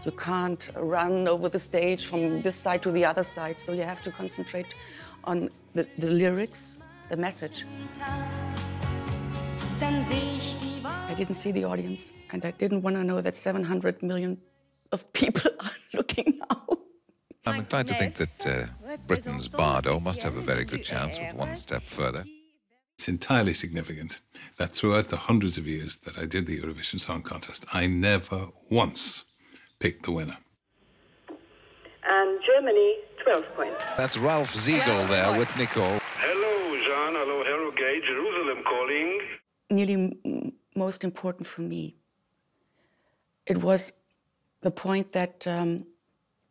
You can't run over the stage from this side to the other side, so you have to concentrate on the lyrics, the message. I didn't see the audience, and I didn't want to know that 700 million of people are looking now. I'm inclined to think that Britain's Bardot must have a very good chance with one step further. It's entirely significant that throughout the hundreds of years that I did the Eurovision Song Contest, I never once picked the winner. And Germany, 12 points. That's Ralph Siegel there with Nicole. Hello, Jean. Hello, Harrogate. Jerusalem calling. Nearly most important for me, it was the point that a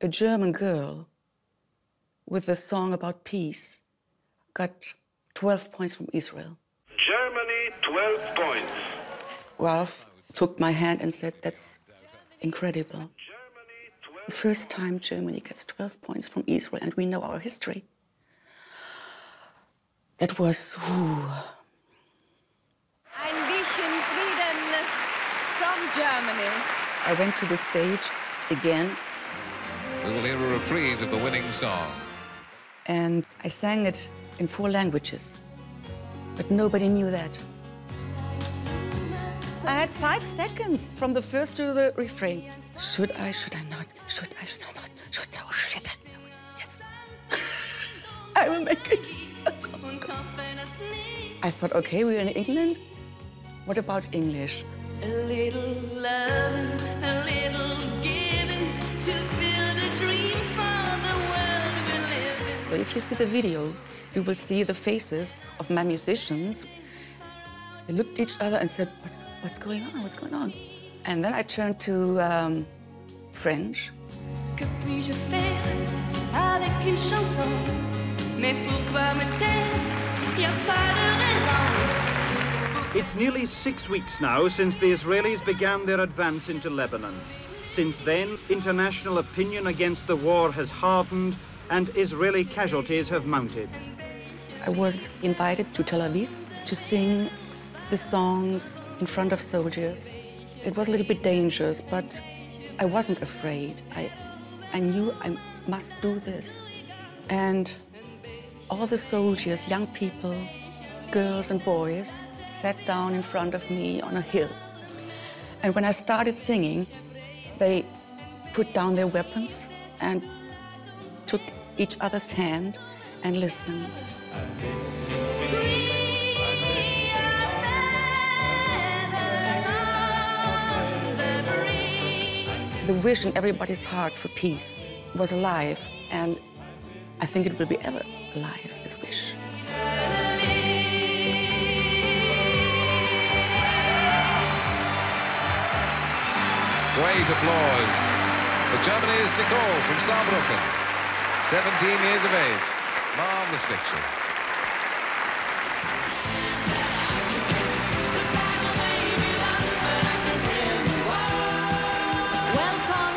German girl with a song about peace got 12 points from Israel. Germany, 12 points. Ralph took my hand and said, that's incredible. The first time Germany gets 12 points from Israel, and we know our history. That was... Ein bisschen Frieden from Germany. I went to the stage again. We will hear a reprise of the winning song. And I sang it in 4 languages, but nobody knew that. I had 5 seconds from the first to the refrain. Should I not? Should I not? Should I? Oh, shit. Yes. I will make it. I thought, okay, we're in England. What about English? A little love, a little giving to build a dream for the world we live in. So if you see the video, you will see the faces of my musicians. They looked at each other and said, what's going on? What's going on? And then I turned to French. It's nearly 6 weeks now since the Israelis began their advance into Lebanon. Since then, international opinion against the war has hardened and Israeli casualties have mounted. I was invited to Tel Aviv to sing the songs in front of soldiers. It was a little bit dangerous, but I wasn't afraid. I knew I must do this. And all the soldiers, young people, girls and boys, sat down in front of me on a hill. And when I started singing, they put down their weapons and took each other's hand and listened. The wish in everybody's heart for peace was alive, and I think it will be ever alive, this wish. Great applause for Germany's Nicole from Saarbrücken, 17 years of age. Marvelous picture.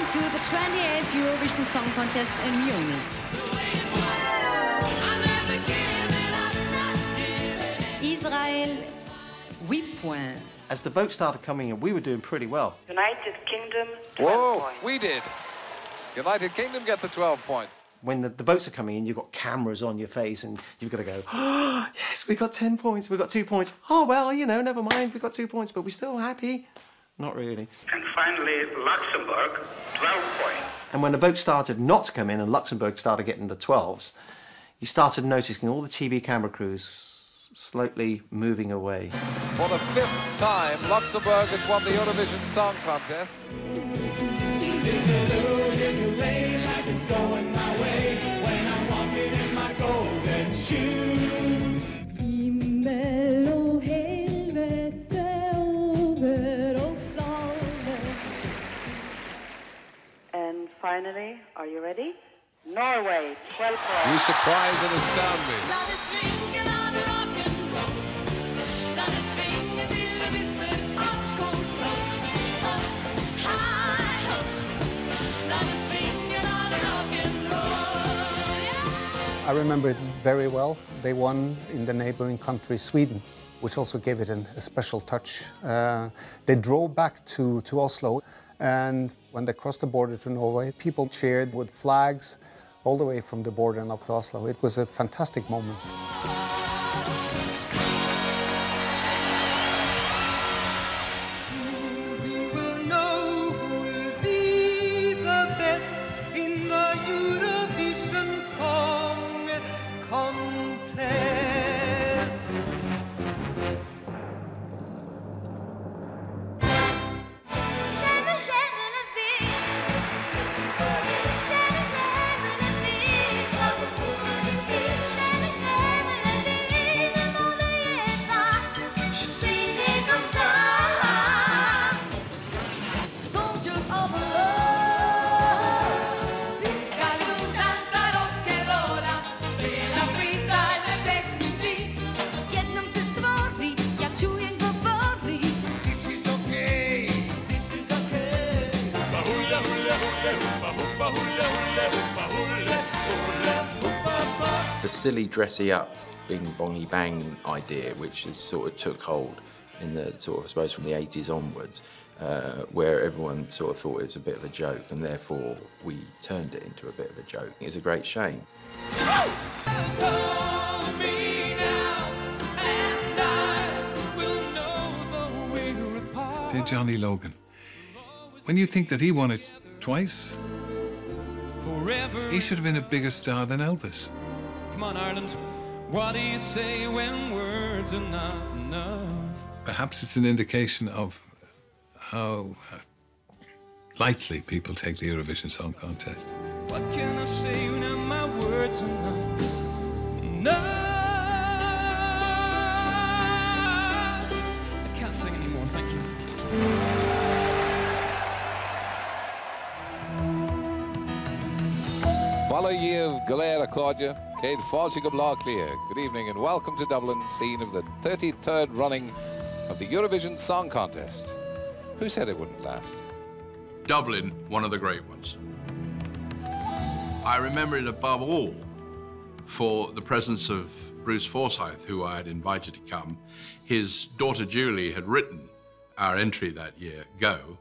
To the 28th Eurovision Song Contest in Munich. Israel, 8 points. As the votes started coming in, we were doing pretty well. United Kingdom, 12 points. Whoa, we did. United Kingdom get the 12 points. When the votes are coming in, you've got cameras on your face and you've got to go, oh, yes, we got 10 points, we got 2 points. Oh, well, you know, never mind, we got 2 points, but we're still happy. Not really. And finally, Luxembourg, 12 points. And when the vote started not to come in and Luxembourg started getting the 12s, you started noticing all the TV camera crews slowly moving away. For the 5th time, Luxembourg has won the Eurovision Song Contest. Finally, are you ready? Norway, 12 points. You surprise and astound me. I remember it very well. They won in the neighboring country, Sweden, which also gave it a special touch. They drove back to Oslo. And when they crossed the border to Norway, people cheered with flags all the way from the border and up to Oslo. It was a fantastic moment. We will know who will be the best in the Eurovision Song Contest. The silly dressy up, bing bongy bang idea, which is sort of took hold in the sort of, I suppose, from the 80s onwards, where everyone sort of thought it was a bit of a joke, and therefore we turned it into a bit of a joke. It's a great shame. Dear Johnny Logan, when you think that he won it twice, he should have been a bigger star than Elvis. Come on, Ireland. What do you say when words are not enough? Perhaps it's an indication of how lightly people take the Eurovision Song Contest. What can I say when my words are not enough? I can't sing anymore, thank you. Good evening and welcome to Dublin, scene of the 33rd running of the Eurovision Song Contest. Who said it wouldn't last? Dublin, one of the great ones. I remember it above all for the presence of Bruce Forsyth, who I had invited to come. His daughter Julie had written our entry that year, Go,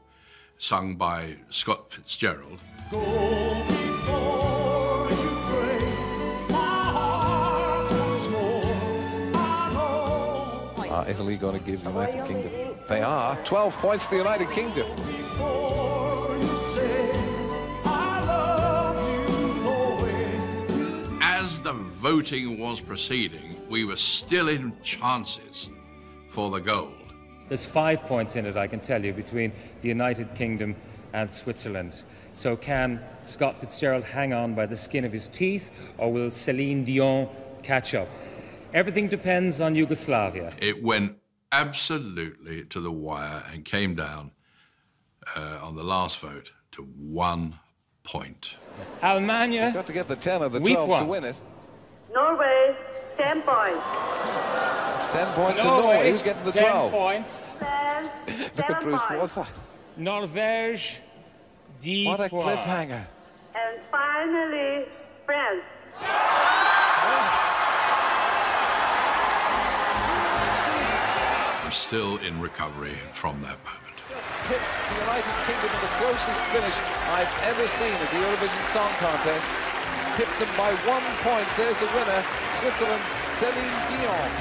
sung by Scott Fitzgerald. Go. Are Italy going to give the United Kingdom? They are. 12 points to the United Kingdom. As the voting was proceeding, we were still in chances for the gold. There's 5 points in it, I can tell you, between the United Kingdom and Switzerland. So can Scott Fitzgerald hang on by the skin of his teeth, or will Céline Dion catch up? Everything depends on Yugoslavia. It went absolutely to the wire and came down on the last vote to 1 point. Almania. You've got to get the 10 or the 12 to win it. Norway, 10 points. 10 points Norway, to Norway. Who's getting the 12? 10 points. Look at Bruce Forsyth. Norvège, 10 points. What a cliffhanger. And finally, France. I'm still in recovery from that moment. Just hit the United Kingdom in the closest finish I've ever seen at the Eurovision Song Contest. Pipped them by 1 point. There's the winner, Switzerland's Céline Dion.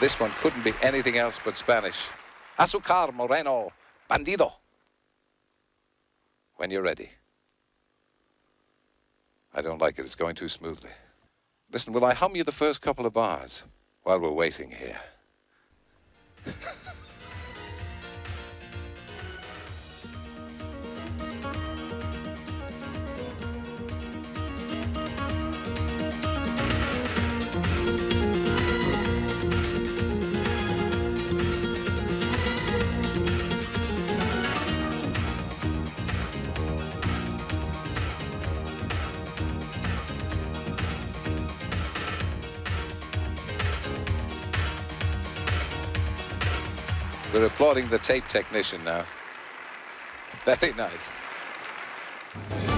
This one couldn't be anything else but Spanish. Azúcar Moreno, Bandido. When you're ready. I don't like it, it's going too smoothly. Listen, will I hum you the first couple of bars while we're waiting here? We're applauding the tape technician now. Very nice. It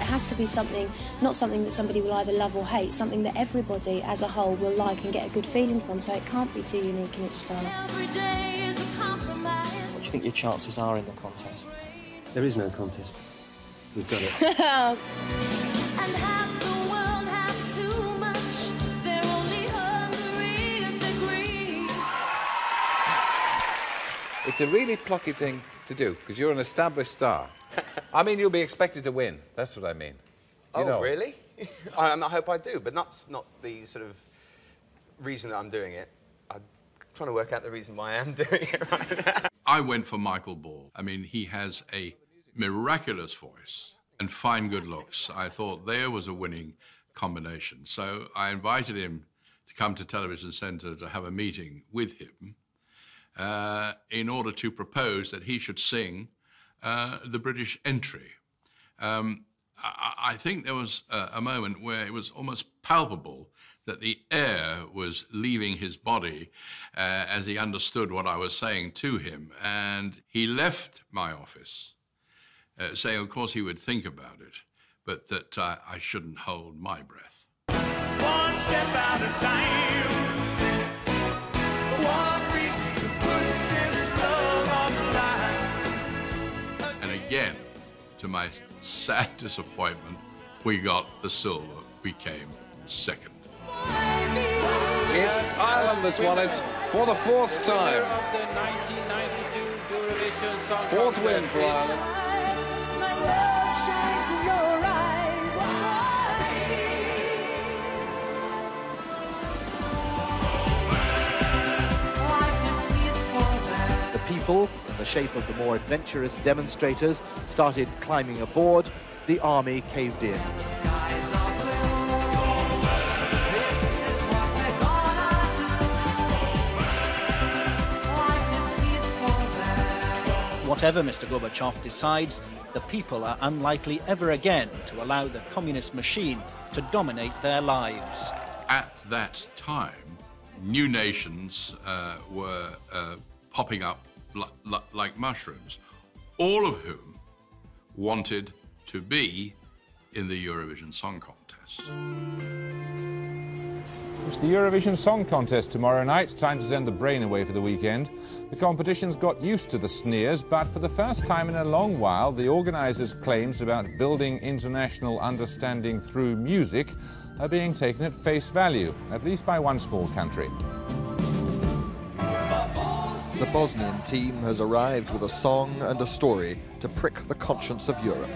has to be something, not something that somebody will either love or hate, something that everybody as a whole will like and get a good feeling from, so it can't be too unique in its style. Every day is a compromise. What do you think your chances are in the contest? There is no contest. We've done it. It's a really plucky thing to do, because you're an established star. I mean, you'll be expected to win. That's what I mean. You know. Really? I hope I do, but that's not the sort of reason that I'm doing it. I'm trying to work out the reason why I am doing it right now. I went for Michael Ball. I mean, he has a miraculous voice and fine good looks. I thought there was a winning combination. So I invited him to come to Television Centre to have a meeting with him in order to propose that he should sing the British entry. I think there was a moment where it was almost palpable that the air was leaving his body as he understood what I was saying to him. And he left my office saying, of course, he would think about it, but that I shouldn't hold my breath. One step at a time. One reason to put this love on the line. And again, to my sad disappointment, we got the silver. We came second. It's Ireland that's won it for the fourth time. Fourth win for Ireland. My love shines in your eyes. The people, in the shape of the more adventurous demonstrators, started climbing aboard. The army caved in. Whatever Mr. Gorbachev decides, the people are unlikely ever again to allow the communist machine to dominate their lives. At that time, new nations were popping up like mushrooms, all of whom wanted to be in the Eurovision Song Contest. It's the Eurovision Song Contest tomorrow night. Time to send the brain away for the weekend. The competition's got used to the sneers, but for the first time in a long while, the organisers' claims about building international understanding through music are being taken at face value, at least by one small country. The Bosnian team has arrived with a song and a story to prick the conscience of Europe.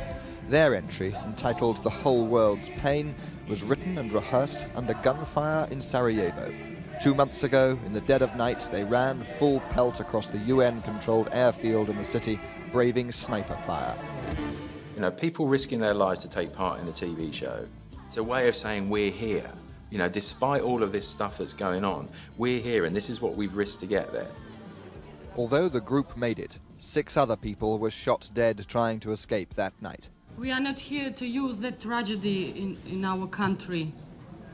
Their entry, entitled The Whole World's Pain, was written and rehearsed under gunfire in Sarajevo. 2 months ago, in the dead of night, they ran full pelt across the UN-controlled airfield in the city, braving sniper fire. You know, people risking their lives to take part in a TV show. It's a way of saying we're here. You know, despite all of this stuff that's going on, we're here and this is what we've risked to get there. Although the group made it, 6 other people were shot dead trying to escape that night. We are not here to use that tragedy in our country.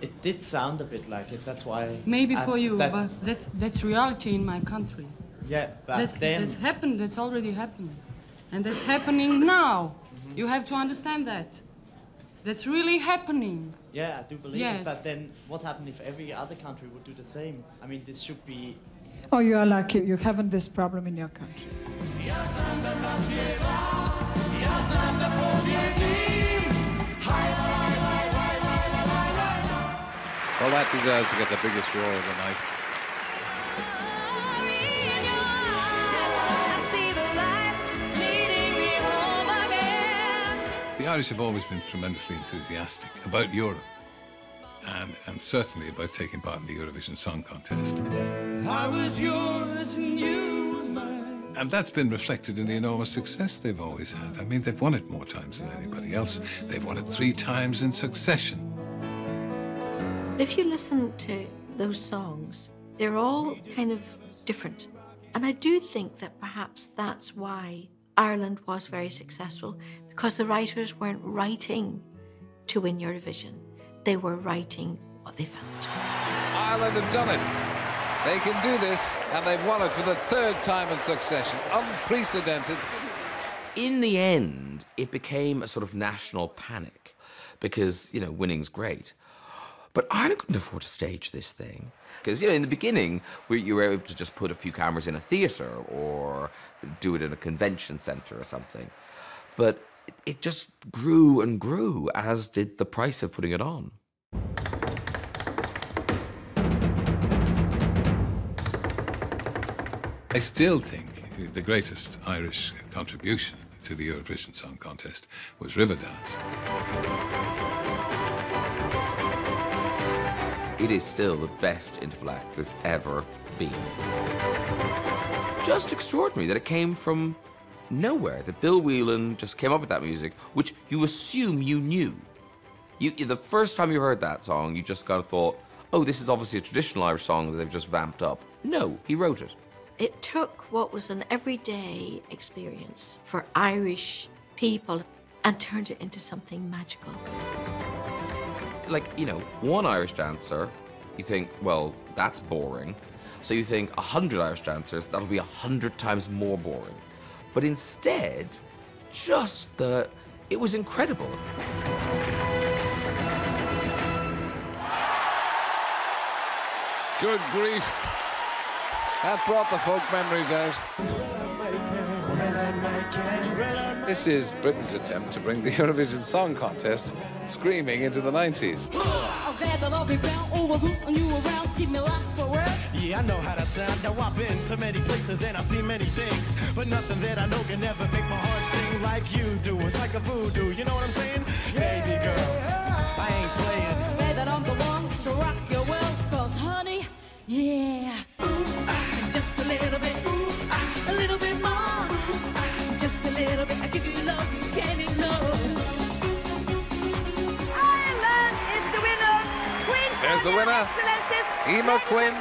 It did sound a bit like it, that's why... Maybe for you, but that's reality in my country. Yeah, but that's happened, that's already happened. And that's happening now. Mm-hmm. You have to understand that. That's really happening. Yeah, I do believe it, but then what happened if every other country would do the same? I mean, this should be... Oh, you are lucky. You haven't this problem in your country. Well, that deserves to get the biggest roar of the night. The Irish have always been tremendously enthusiastic about Europe. And certainly about taking part in the Eurovision Song Contest. I was yours and you were mine. And that's been reflected in the enormous success they've always had. I mean, they've won it more times than anybody else. They've won it 3 times in succession. If you listen to those songs, they're all kind of different. And I do think that perhaps that's why Ireland was very successful, because the writers weren't writing to win Eurovision. They were writing what they felt. Ireland have done it. They can do this, and they've won it for the 3rd time in succession. Unprecedented. In the end, it became a sort of national panic because, you know, winning's great. But Ireland couldn't afford to stage this thing. Because, you know, in the beginning, you were able to just put a few cameras in a theatre or do it in a convention centre or something. But it just grew and grew, as did the price of putting it on. I still think the greatest Irish contribution to the Eurovision Song Contest was Riverdance. It is still the best interval act there's ever been. Just extraordinary that it came from nowhere, that Bill Whelan just came up with that music, which you assume you knew. The first time you heard that song, you just kind of thought, oh, this is obviously a traditional Irish song that they've just vamped up. No, he wrote it. It took what was an everyday experience for Irish people and turned it into something magical. Like, you know, one Irish dancer, you think, well, that's boring. So you think 100 Irish dancers, that'll be 100 times more boring. But instead, just the, it was incredible. Good grief. That brought the folk memories out. This is Britain's attempt to bring the Eurovision Song Contest screaming into the 90s. I know how to sound. Now I've been to many places and I've seen many things, but nothing that I know can ever make my heart sing like you do. It's like a voodoo, you know what I'm saying? Yeah. Baby girl, I ain't playing. Say that I'm the one to rock your world, cause honey, yeah. Ooh, just a little bit, ooh, a little bit more. Ooh, just a little bit, I give you love you can't ignore. Ireland is the winner. Queen's there's the winner. Emma Quinn.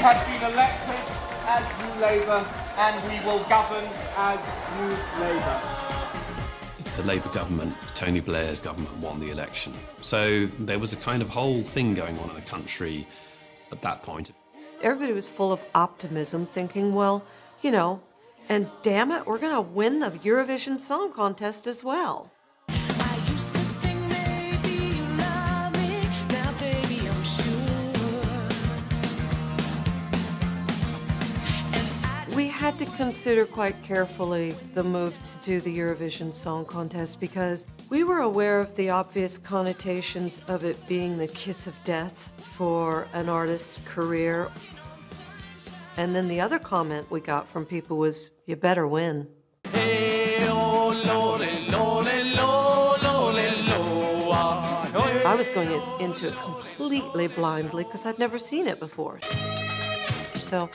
Has been elected as New Labour, and we will govern as New Labour. The Labour government, Tony Blair's government, won the election. So there was a kind of whole thing going on in the country at that point. Everybody was full of optimism, thinking, well, you know, and damn it, we're going to win the Eurovision Song Contest as well. To consider quite carefully the move to do the Eurovision Song Contest because we were aware of the obvious connotations of it being the kiss of death for an artist's career. And then the other comment we got from people was, you better win. I was going into it completely blindly because I'd never seen it before. So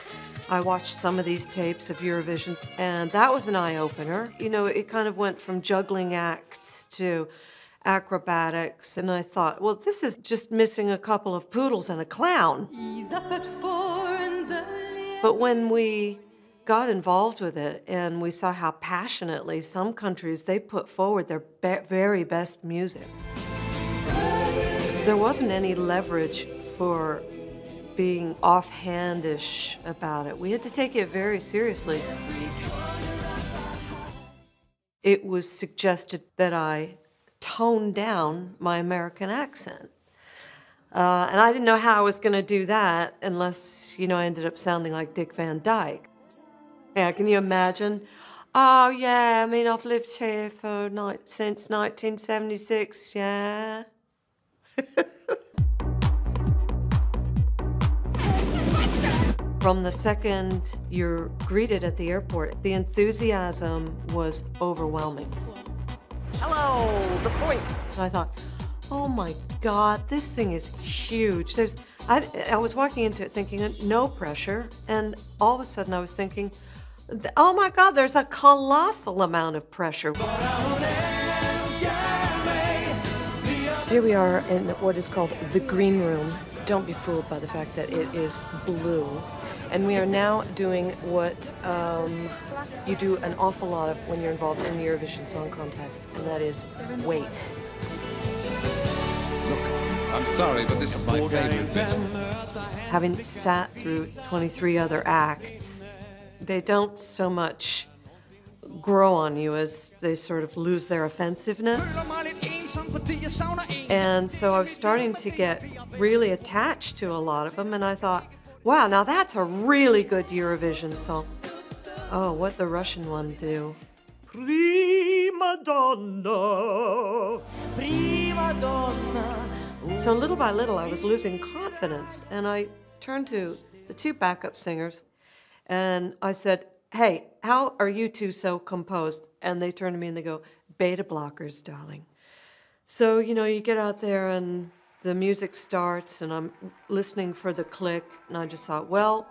I watched some of these tapes of Eurovision, and that was an eye-opener. You know, it kind of went from juggling acts to acrobatics, and I thought, well, this is just missing a couple of poodles and a clown. But when we got involved with it, and we saw how passionately some countries, they put forward their very best music. There wasn't any leverage for being offhandish about it. We had to take it very seriously. It was suggested that I tone down my American accent. And I didn't know how I was gonna do that unless, you know, I ended up sounding like Dick Van Dyke. Yeah, can you imagine? Oh yeah, I mean, I've lived here for since 1976, yeah. From the second you're greeted at the airport, the enthusiasm was overwhelming. Hello, the point. And I thought, oh my God, this thing is huge. I was walking into it thinking, no pressure, and all of a sudden I was thinking, oh my God, there's a colossal amount of pressure. Here we are in what is called the green room. Don't be fooled by the fact that it is blue. And we are now doing what you do an awful lot of when you're involved in the Eurovision Song Contest, and that is wait. Look, I'm sorry, but this is my favorite. Having sat through 23 other acts, they don't so much grow on you as they sort of lose their offensiveness. And so I was starting to get really attached to a lot of them, and I thought, wow, now that's a really good Eurovision song. Oh, what'd the Russian one do? Prima donna. Prima donna. So little by little, I was losing confidence, and I turned to the two backup singers, and I said, hey, how are you two so composed? And they turned to me and they go, beta blockers, darling. So, you know, you get out there and the music starts and I'm listening for the click and I just thought, well,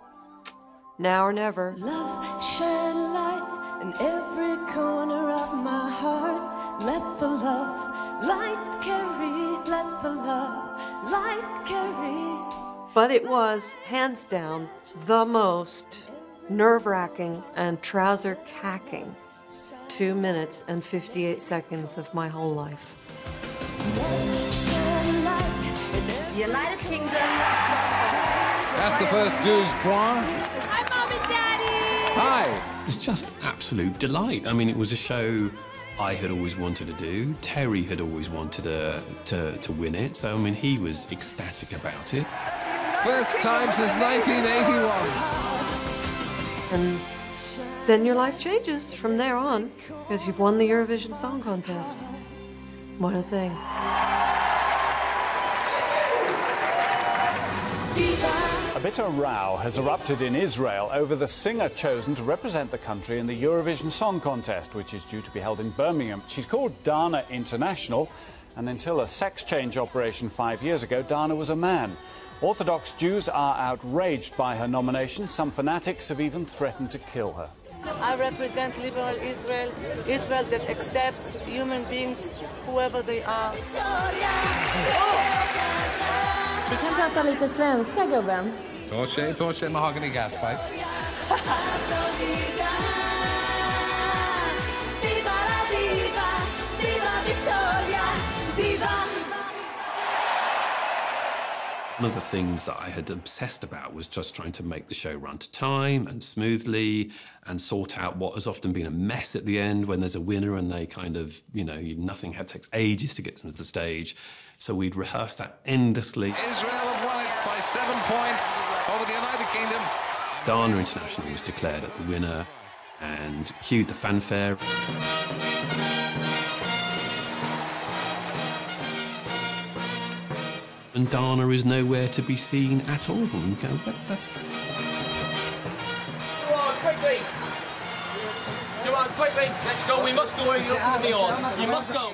now or never. Love, shine light in every corner of my heart. Let the love light carry, let the love light carry. But it was, hands down, the most nerve-wracking and trouser-cacking 2 minutes and 58 seconds of my whole life. United Kingdom. That's the first douze point. Hi, Mom and Daddy. Hi. It's just absolute delight. I mean, it was a show I had always wanted to do. Terry had always wanted to win it. So, I mean, he was ecstatic about it. First time since 1981. And then your life changes from there on because you've won the Eurovision Song Contest. What a thing. A bitter row has erupted in Israel over the singer chosen to represent the country in the Eurovision Song Contest, which is due to be held in Birmingham. She's called Dana International, and until a sex change operation 5 years ago, Dana was a man. Orthodox Jews are outraged by her nomination. Some fanatics have even threatened to kill her. I represent liberal Israel, Israel that accepts human beings, whoever they are. Vi kan prata lite svenska, gubben. Torch är mahagen I gaspipe. One of the things that I had obsessed about was just trying to make the show run to time and smoothly and sort out what has often been a mess at the end when there's a winner and they kind of, you know, nothing takes ages to get them to the stage. So we'd rehearse that endlessly. Israel have won it by 7 points over the United Kingdom. Dana International was declared as the winner and cued the fanfare. And Dana is nowhere to be seen at all. And go, Come on, quickly! Come on, quickly! Let's go, we must go, you're not putting me on. You must go!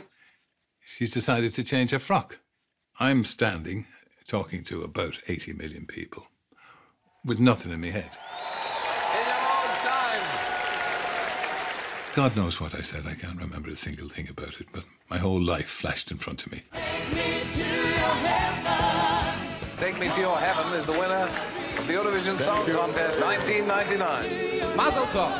She's decided to change her frock. I'm standing, talking to about 80 million people, with nothing in my head. In a long time! God knows what I said, I can't remember a single thing about it, but my whole life flashed in front of me. Take me to your heaven. Take me to your heaven is the winner of the Eurovision Song Contest 1999. Mazel tov.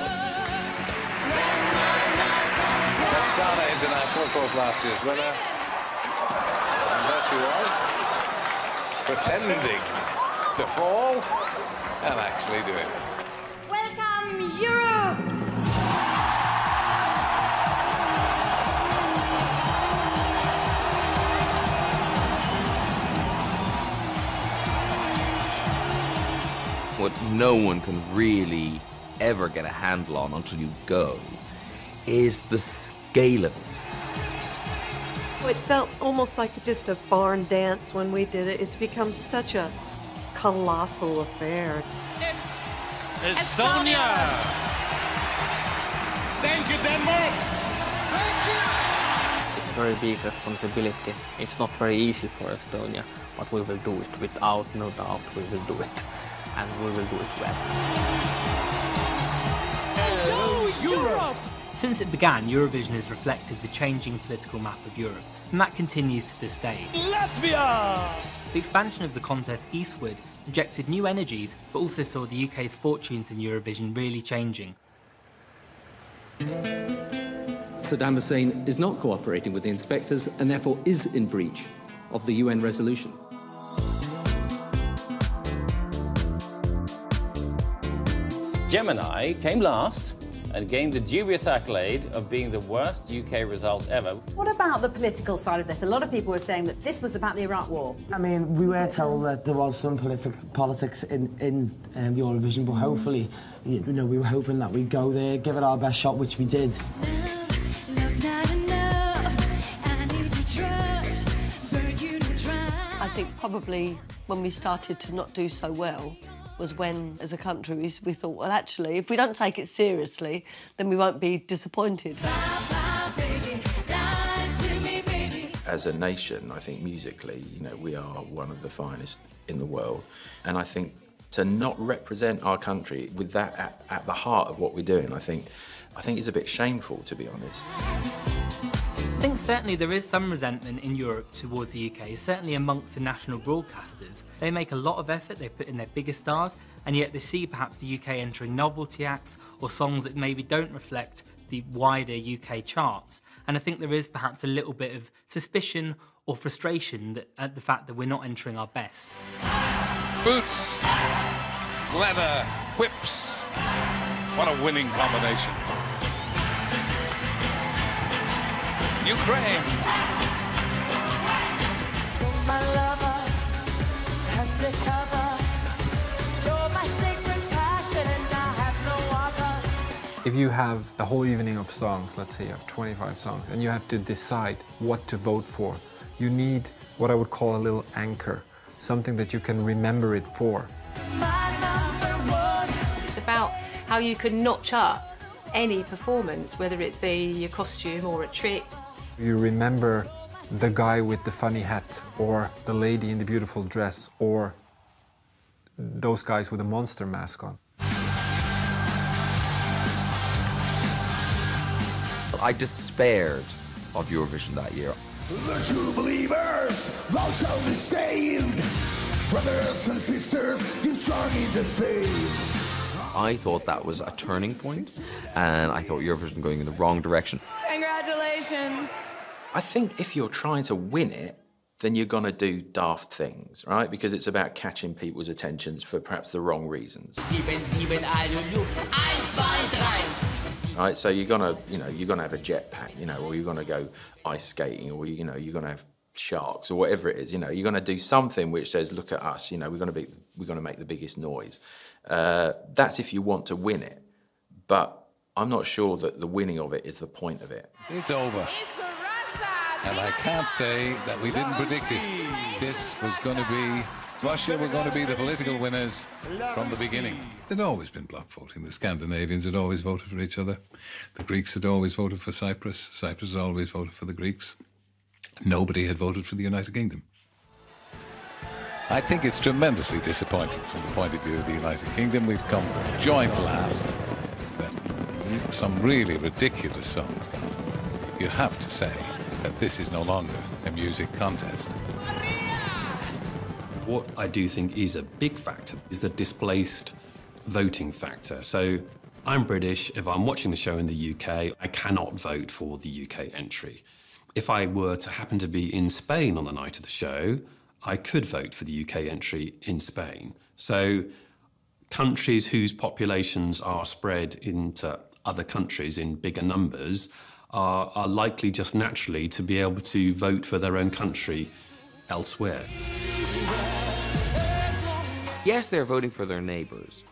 That's Dana International, of course, last year's winner. And there she was, pretending to fall and actually doing it. Welcome, Europe. What no one can really ever get a handle on until you go is the scale of it. It felt almost like just a barn dance when we did it. It's become such a colossal affair. It's Estonia! Thank you, Denmark! Thank you! It's a very big responsibility. It's not very easy for Estonia, but we will do it. Without no doubt, we will do it. And we will do it well. Hello, Europe! Since it began, Eurovision has reflected the changing political map of Europe, and that continues to this day. Latvia! The expansion of the contest eastward injected new energies, but also saw the UK's fortunes in Eurovision really changing. Saddam Hussein is not cooperating with the inspectors and therefore is in breach of the UN resolution. Gemini came last and gained the dubious accolade of being the worst UK result ever. What about the political side of this? A lot of people were saying that this was about the Iraq war. I mean, we were told that there was some politics in the Eurovision, but hopefully, you know, we were hoping that we'd go there, give it our best shot, which we did. I think probably when we started to not do so well, was when, as a country, we thought, well, actually, if we don't take it seriously, then we won't be disappointed. as a nation, I think musically, you know, we are one of the finest in the world. And I think to not represent our country with that at the heart of what we're doing, I think is a bit shameful, to be honest. I think certainly there is some resentment in Europe towards the UK, certainly amongst the national broadcasters. They make a lot of effort, they put in their biggest stars, and yet they see perhaps the UK entering novelty acts or songs that maybe don't reflect the wider UK charts. And I think there is perhaps a little bit of suspicion or frustration at the fact that we're not entering our best. Boots, leather, whips. What a winning combination. Ukraine. You're my lover, undercover. You're my sacred passion and I have no other. If you have a whole evening of songs, let's say you have 25 songs, and you have to decide what to vote for, you need what I would call a little anchor, something that you can remember it for. My number one. It's about how you can notch up any performance, whether it be a costume or a trick. You remember the guy with the funny hat, or the lady in the beautiful dress, or those guys with a monster mask on. I despaired of Eurovision that year. The true believers, thou shalt be saved. Brothers and sisters, keep strong in the faith. I thought that was a turning point, and I thought Eurovision going in the wrong direction. Congratulations. I think if you're trying to win it, then you're going to do daft things, right? Because it's about catching people's attentions for perhaps the wrong reasons. Right, so you're going to, you're going to have a jetpack, or you're going to go ice skating, or, you're going to have sharks, or whatever it is, You're going to do something which says, look at us, we're going to make the biggest noise. That's if you want to win it. But I'm not sure that the winning of it is the point of it. It's over. And I can't say that we didn't predict it. This was going to be... Russia were going to be the political winners from the beginning. There'd always been block voting. The Scandinavians had always voted for each other. The Greeks had always voted for Cyprus. Cyprus had always voted for the Greeks. Nobody had voted for the United Kingdom. I think it's tremendously disappointing from the point of view of the United Kingdom. We've come joint last. Some really ridiculous songs that you have to say that this is no longer a music contest. What I do think is a big factor is the displaced voting factor. So I'm British. If I'm watching the show in the UK, I cannot vote for the UK entry. If I were to happen to be in Spain on the night of the show, I could vote for the UK entry in Spain. So countries whose populations are spread into other countries in bigger numbers are likely just naturally to be able to vote for their own country elsewhere. Yes, they're voting for their neighbours,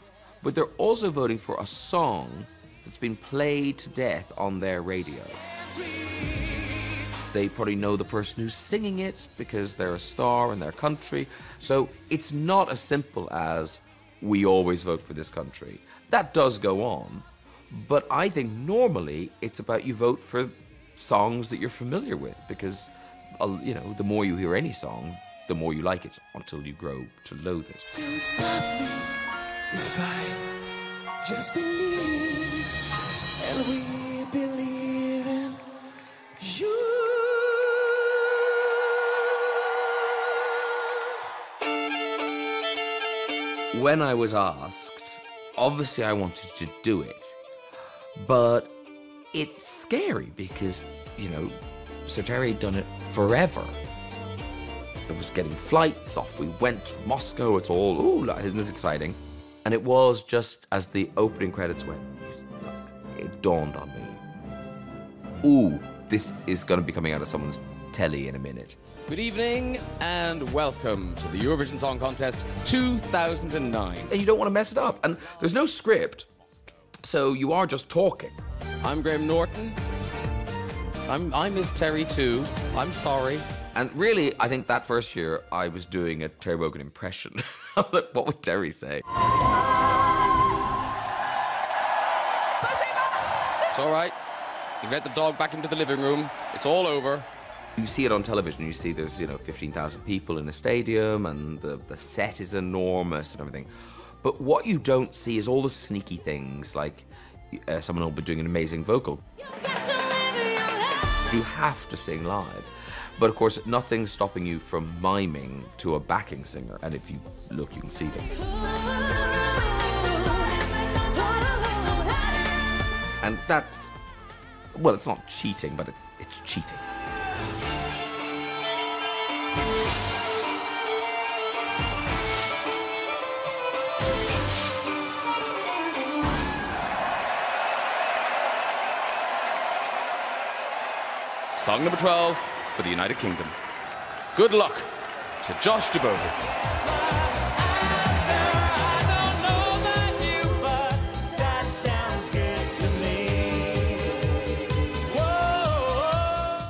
but they're also voting for a song that's been played to death on their radio. They probably know the person who's singing it because they're a star in their country. So it's not as simple as, we always vote for this country. That does go on. But I think normally it's about you vote for songs that you're familiar with because, the more you hear any song, the more you like it until you grow to loathe it. Can't stop me if I just believe, and we believe in you. When I was asked, obviously I wanted to do it. But it's scary because, Sir Terry had done it forever. It was getting flights, off we went to Moscow, it's all, ooh, isn't this exciting? And it was just as the opening credits went, it dawned on me. Ooh, this is going to be coming out of someone's telly in a minute. Good evening and welcome to the Eurovision Song Contest 2009. And you don't want to mess it up, and there's no script. So you are just talking. I'm Graham Norton. I miss Terry too. I'm sorry. And really, I think that first year I was doing a Terry Wogan impression. I was like, what would Terry say? It's all right. You can let the dog back into the living room. It's all over. You see it on television, you see there's, 15,000 people in a stadium and the set is enormous and everything. But what you don't see is all the sneaky things, like someone will be doing an amazing vocal. You have to sing live. But of course, nothing's stopping you from miming to a backing singer. And if you look, you can see them. And that's, well, it's not cheating, but it's cheating. Song number 12 for the United Kingdom. Good luck to Josh Dubovic.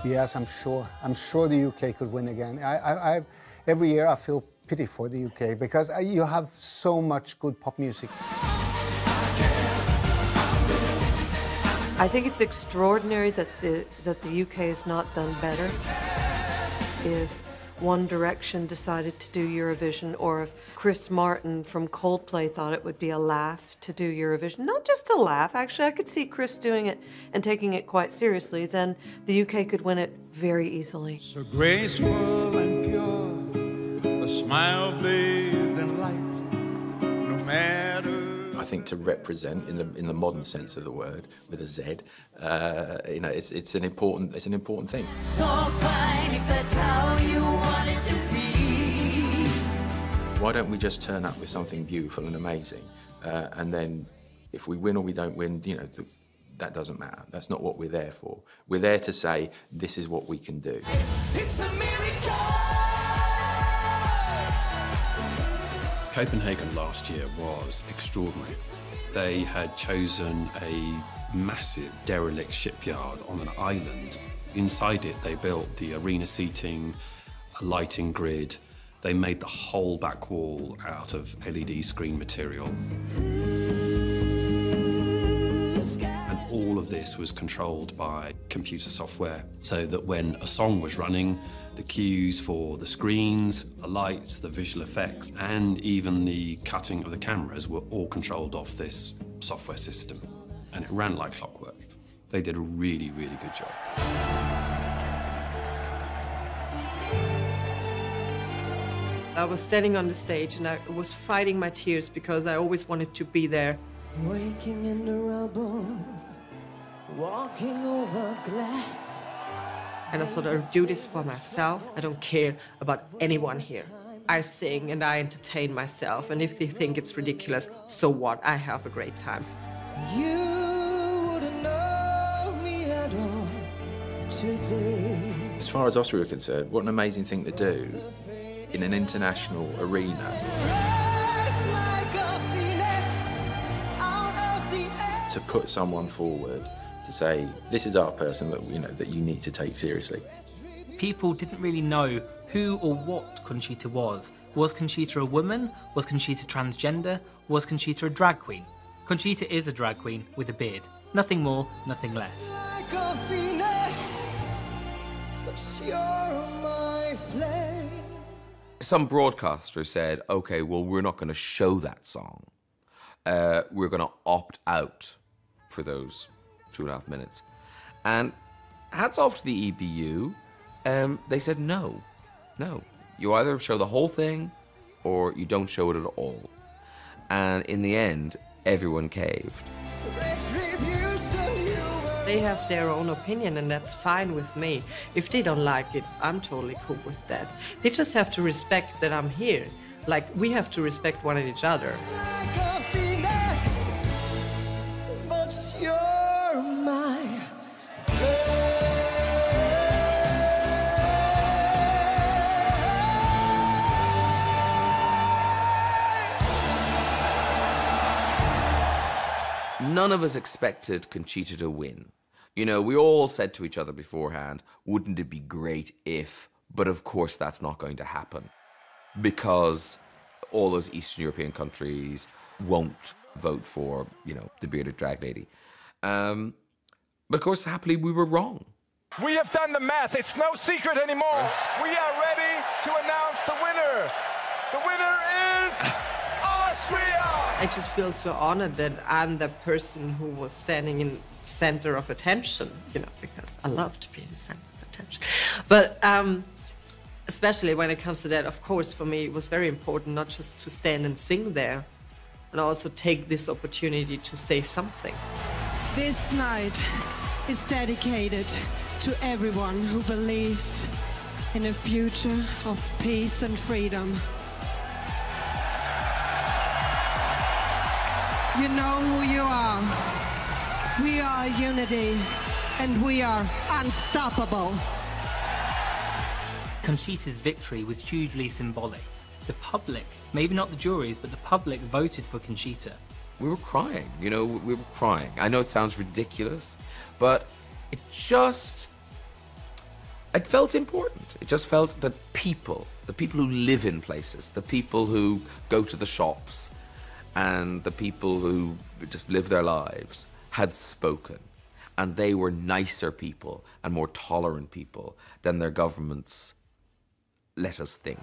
Yes, I'm sure. I'm sure the UK could win again. Every year I feel pity for the UK because you have so much good pop music. I think it's extraordinary that the UK has not done better. If One Direction decided to do Eurovision, or if Chris Martin from Coldplay thought it would be a laugh to do Eurovision, not just a laugh, actually, I could see Chris doing it and taking it quite seriously, then the UK could win it very easily. So graceful and pure, a smile bathed in light, no matter... I think to represent, in the modern sense of the word, with a Z, it's an important thing. So fine if that's how you want it to be. Why don't we just turn up with something beautiful and amazing, and then if we win or we don't win, that doesn't matter. That's not what we're there for. We're there to say this is what we can do. It's a miracle. Copenhagen last year was extraordinary. They had chosen a massive derelict shipyard on an island. Inside it, they built the arena seating, a lighting grid. They made the whole back wall out of LED screen material. And all of this was controlled by computer software, so that when a song was running, the cues for the screens, the lights, the visual effects, and even the cutting of the cameras were all controlled off this software system. And it ran like clockwork. They did a really, really good job. I was standing on the stage and I was fighting my tears because I always wanted to be there. Waking in the rubble, walking over glass. And I thought, I'll do this for myself. I don't care about anyone here. I sing and I entertain myself. And if they think it's ridiculous, so what? I have a great time. You wouldn't know me at all today. As far as Austria were concerned, what an amazing thing to do in an international arena. To put someone forward, to say, this is our person that, that you need to take seriously. People didn't really know who or what Conchita was. Was Conchita a woman? Was Conchita transgender? Was Conchita a drag queen? Conchita is a drag queen with a beard. Nothing more, nothing less. Like a phoenix, but you're my flame. Some broadcaster said, OK, well, we're not going to show that song. We're going to opt out for those 2.5 minutes. And hats off to the EBU, they said no, no. You either show the whole thing or you don't show it at all. And in the end, everyone caved. They have their own opinion and that's fine with me. If they don't like it, I'm totally cool with that. They just have to respect that I'm here. Like, we have to respect one another. None of us expected Conchita to win. We all said to each other beforehand, wouldn't it be great if, but of course that's not going to happen because all those Eastern European countries won't vote for, the bearded drag lady. But of course, happily, we were wrong. We have done the math. It's no secret anymore. We are ready to announce the winner. The winner is Austria. I just feel so honored that I'm the person who was standing in the center of attention, you know, because I love to be in the center of attention. But especially when it comes to that, of course, for me, it was very important not just to stand and sing there, and also take this opportunity to say something. This night is dedicated to everyone who believes in a future of peace and freedom. You know who you are. We are unity, and we are unstoppable. Conchita's victory was hugely symbolic. The public, maybe not the juries, but the public voted for Conchita. We were crying, you know, we were crying. I know it sounds ridiculous, but it just, it felt important. It just felt that people, the people who live in places, the people who go to the shops, and the people who just live their lives had spoken. And they were nicer people and more tolerant people than their governments let us think.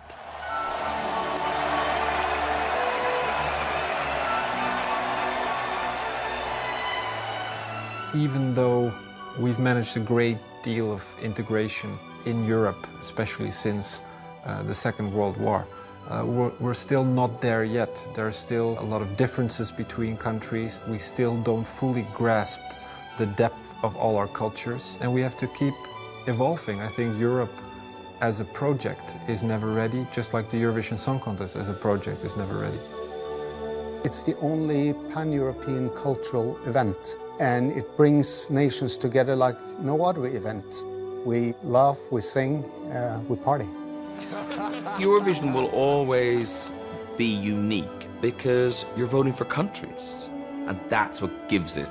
Even though we've managed a great deal of integration in Europe, especially since the Second World War, we're still not there yet. There are still a lot of differences between countries. We still don't fully grasp the depth of all our cultures, and we have to keep evolving. I think Europe as a project is never ready, just like the Eurovision Song Contest as a project is never ready. It's the only pan-European cultural event, and it brings nations together like no other event. We laugh, we sing, we party. Eurovision will always be unique because you're voting for countries, and that's what gives it,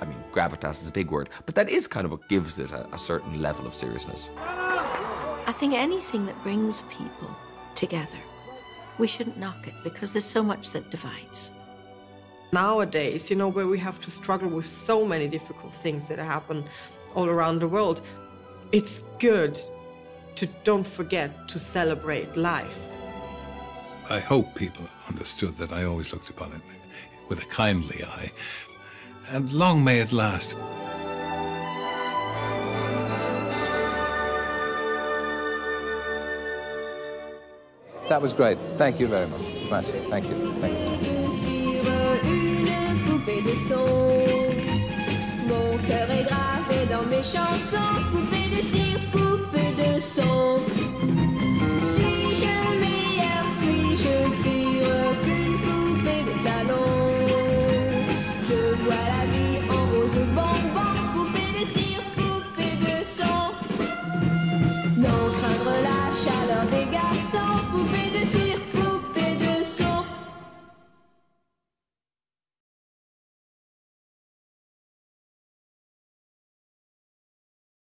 I mean, gravitas is a big word, but that is kind of what gives it a certain level of seriousness. I think anything that brings people together, we shouldn't knock it because there's so much that divides. Nowadays, you know, where we have to struggle with so many difficult things that happen all around the world, it's good to don't forget to celebrate life. I hope people understood that I always looked upon it with a kindly eye, and long may it last. That was great. Thank you very much. Smashing. Thank you. Thanks. Mon cœur est gravé dans mes chansons, poupée de cire.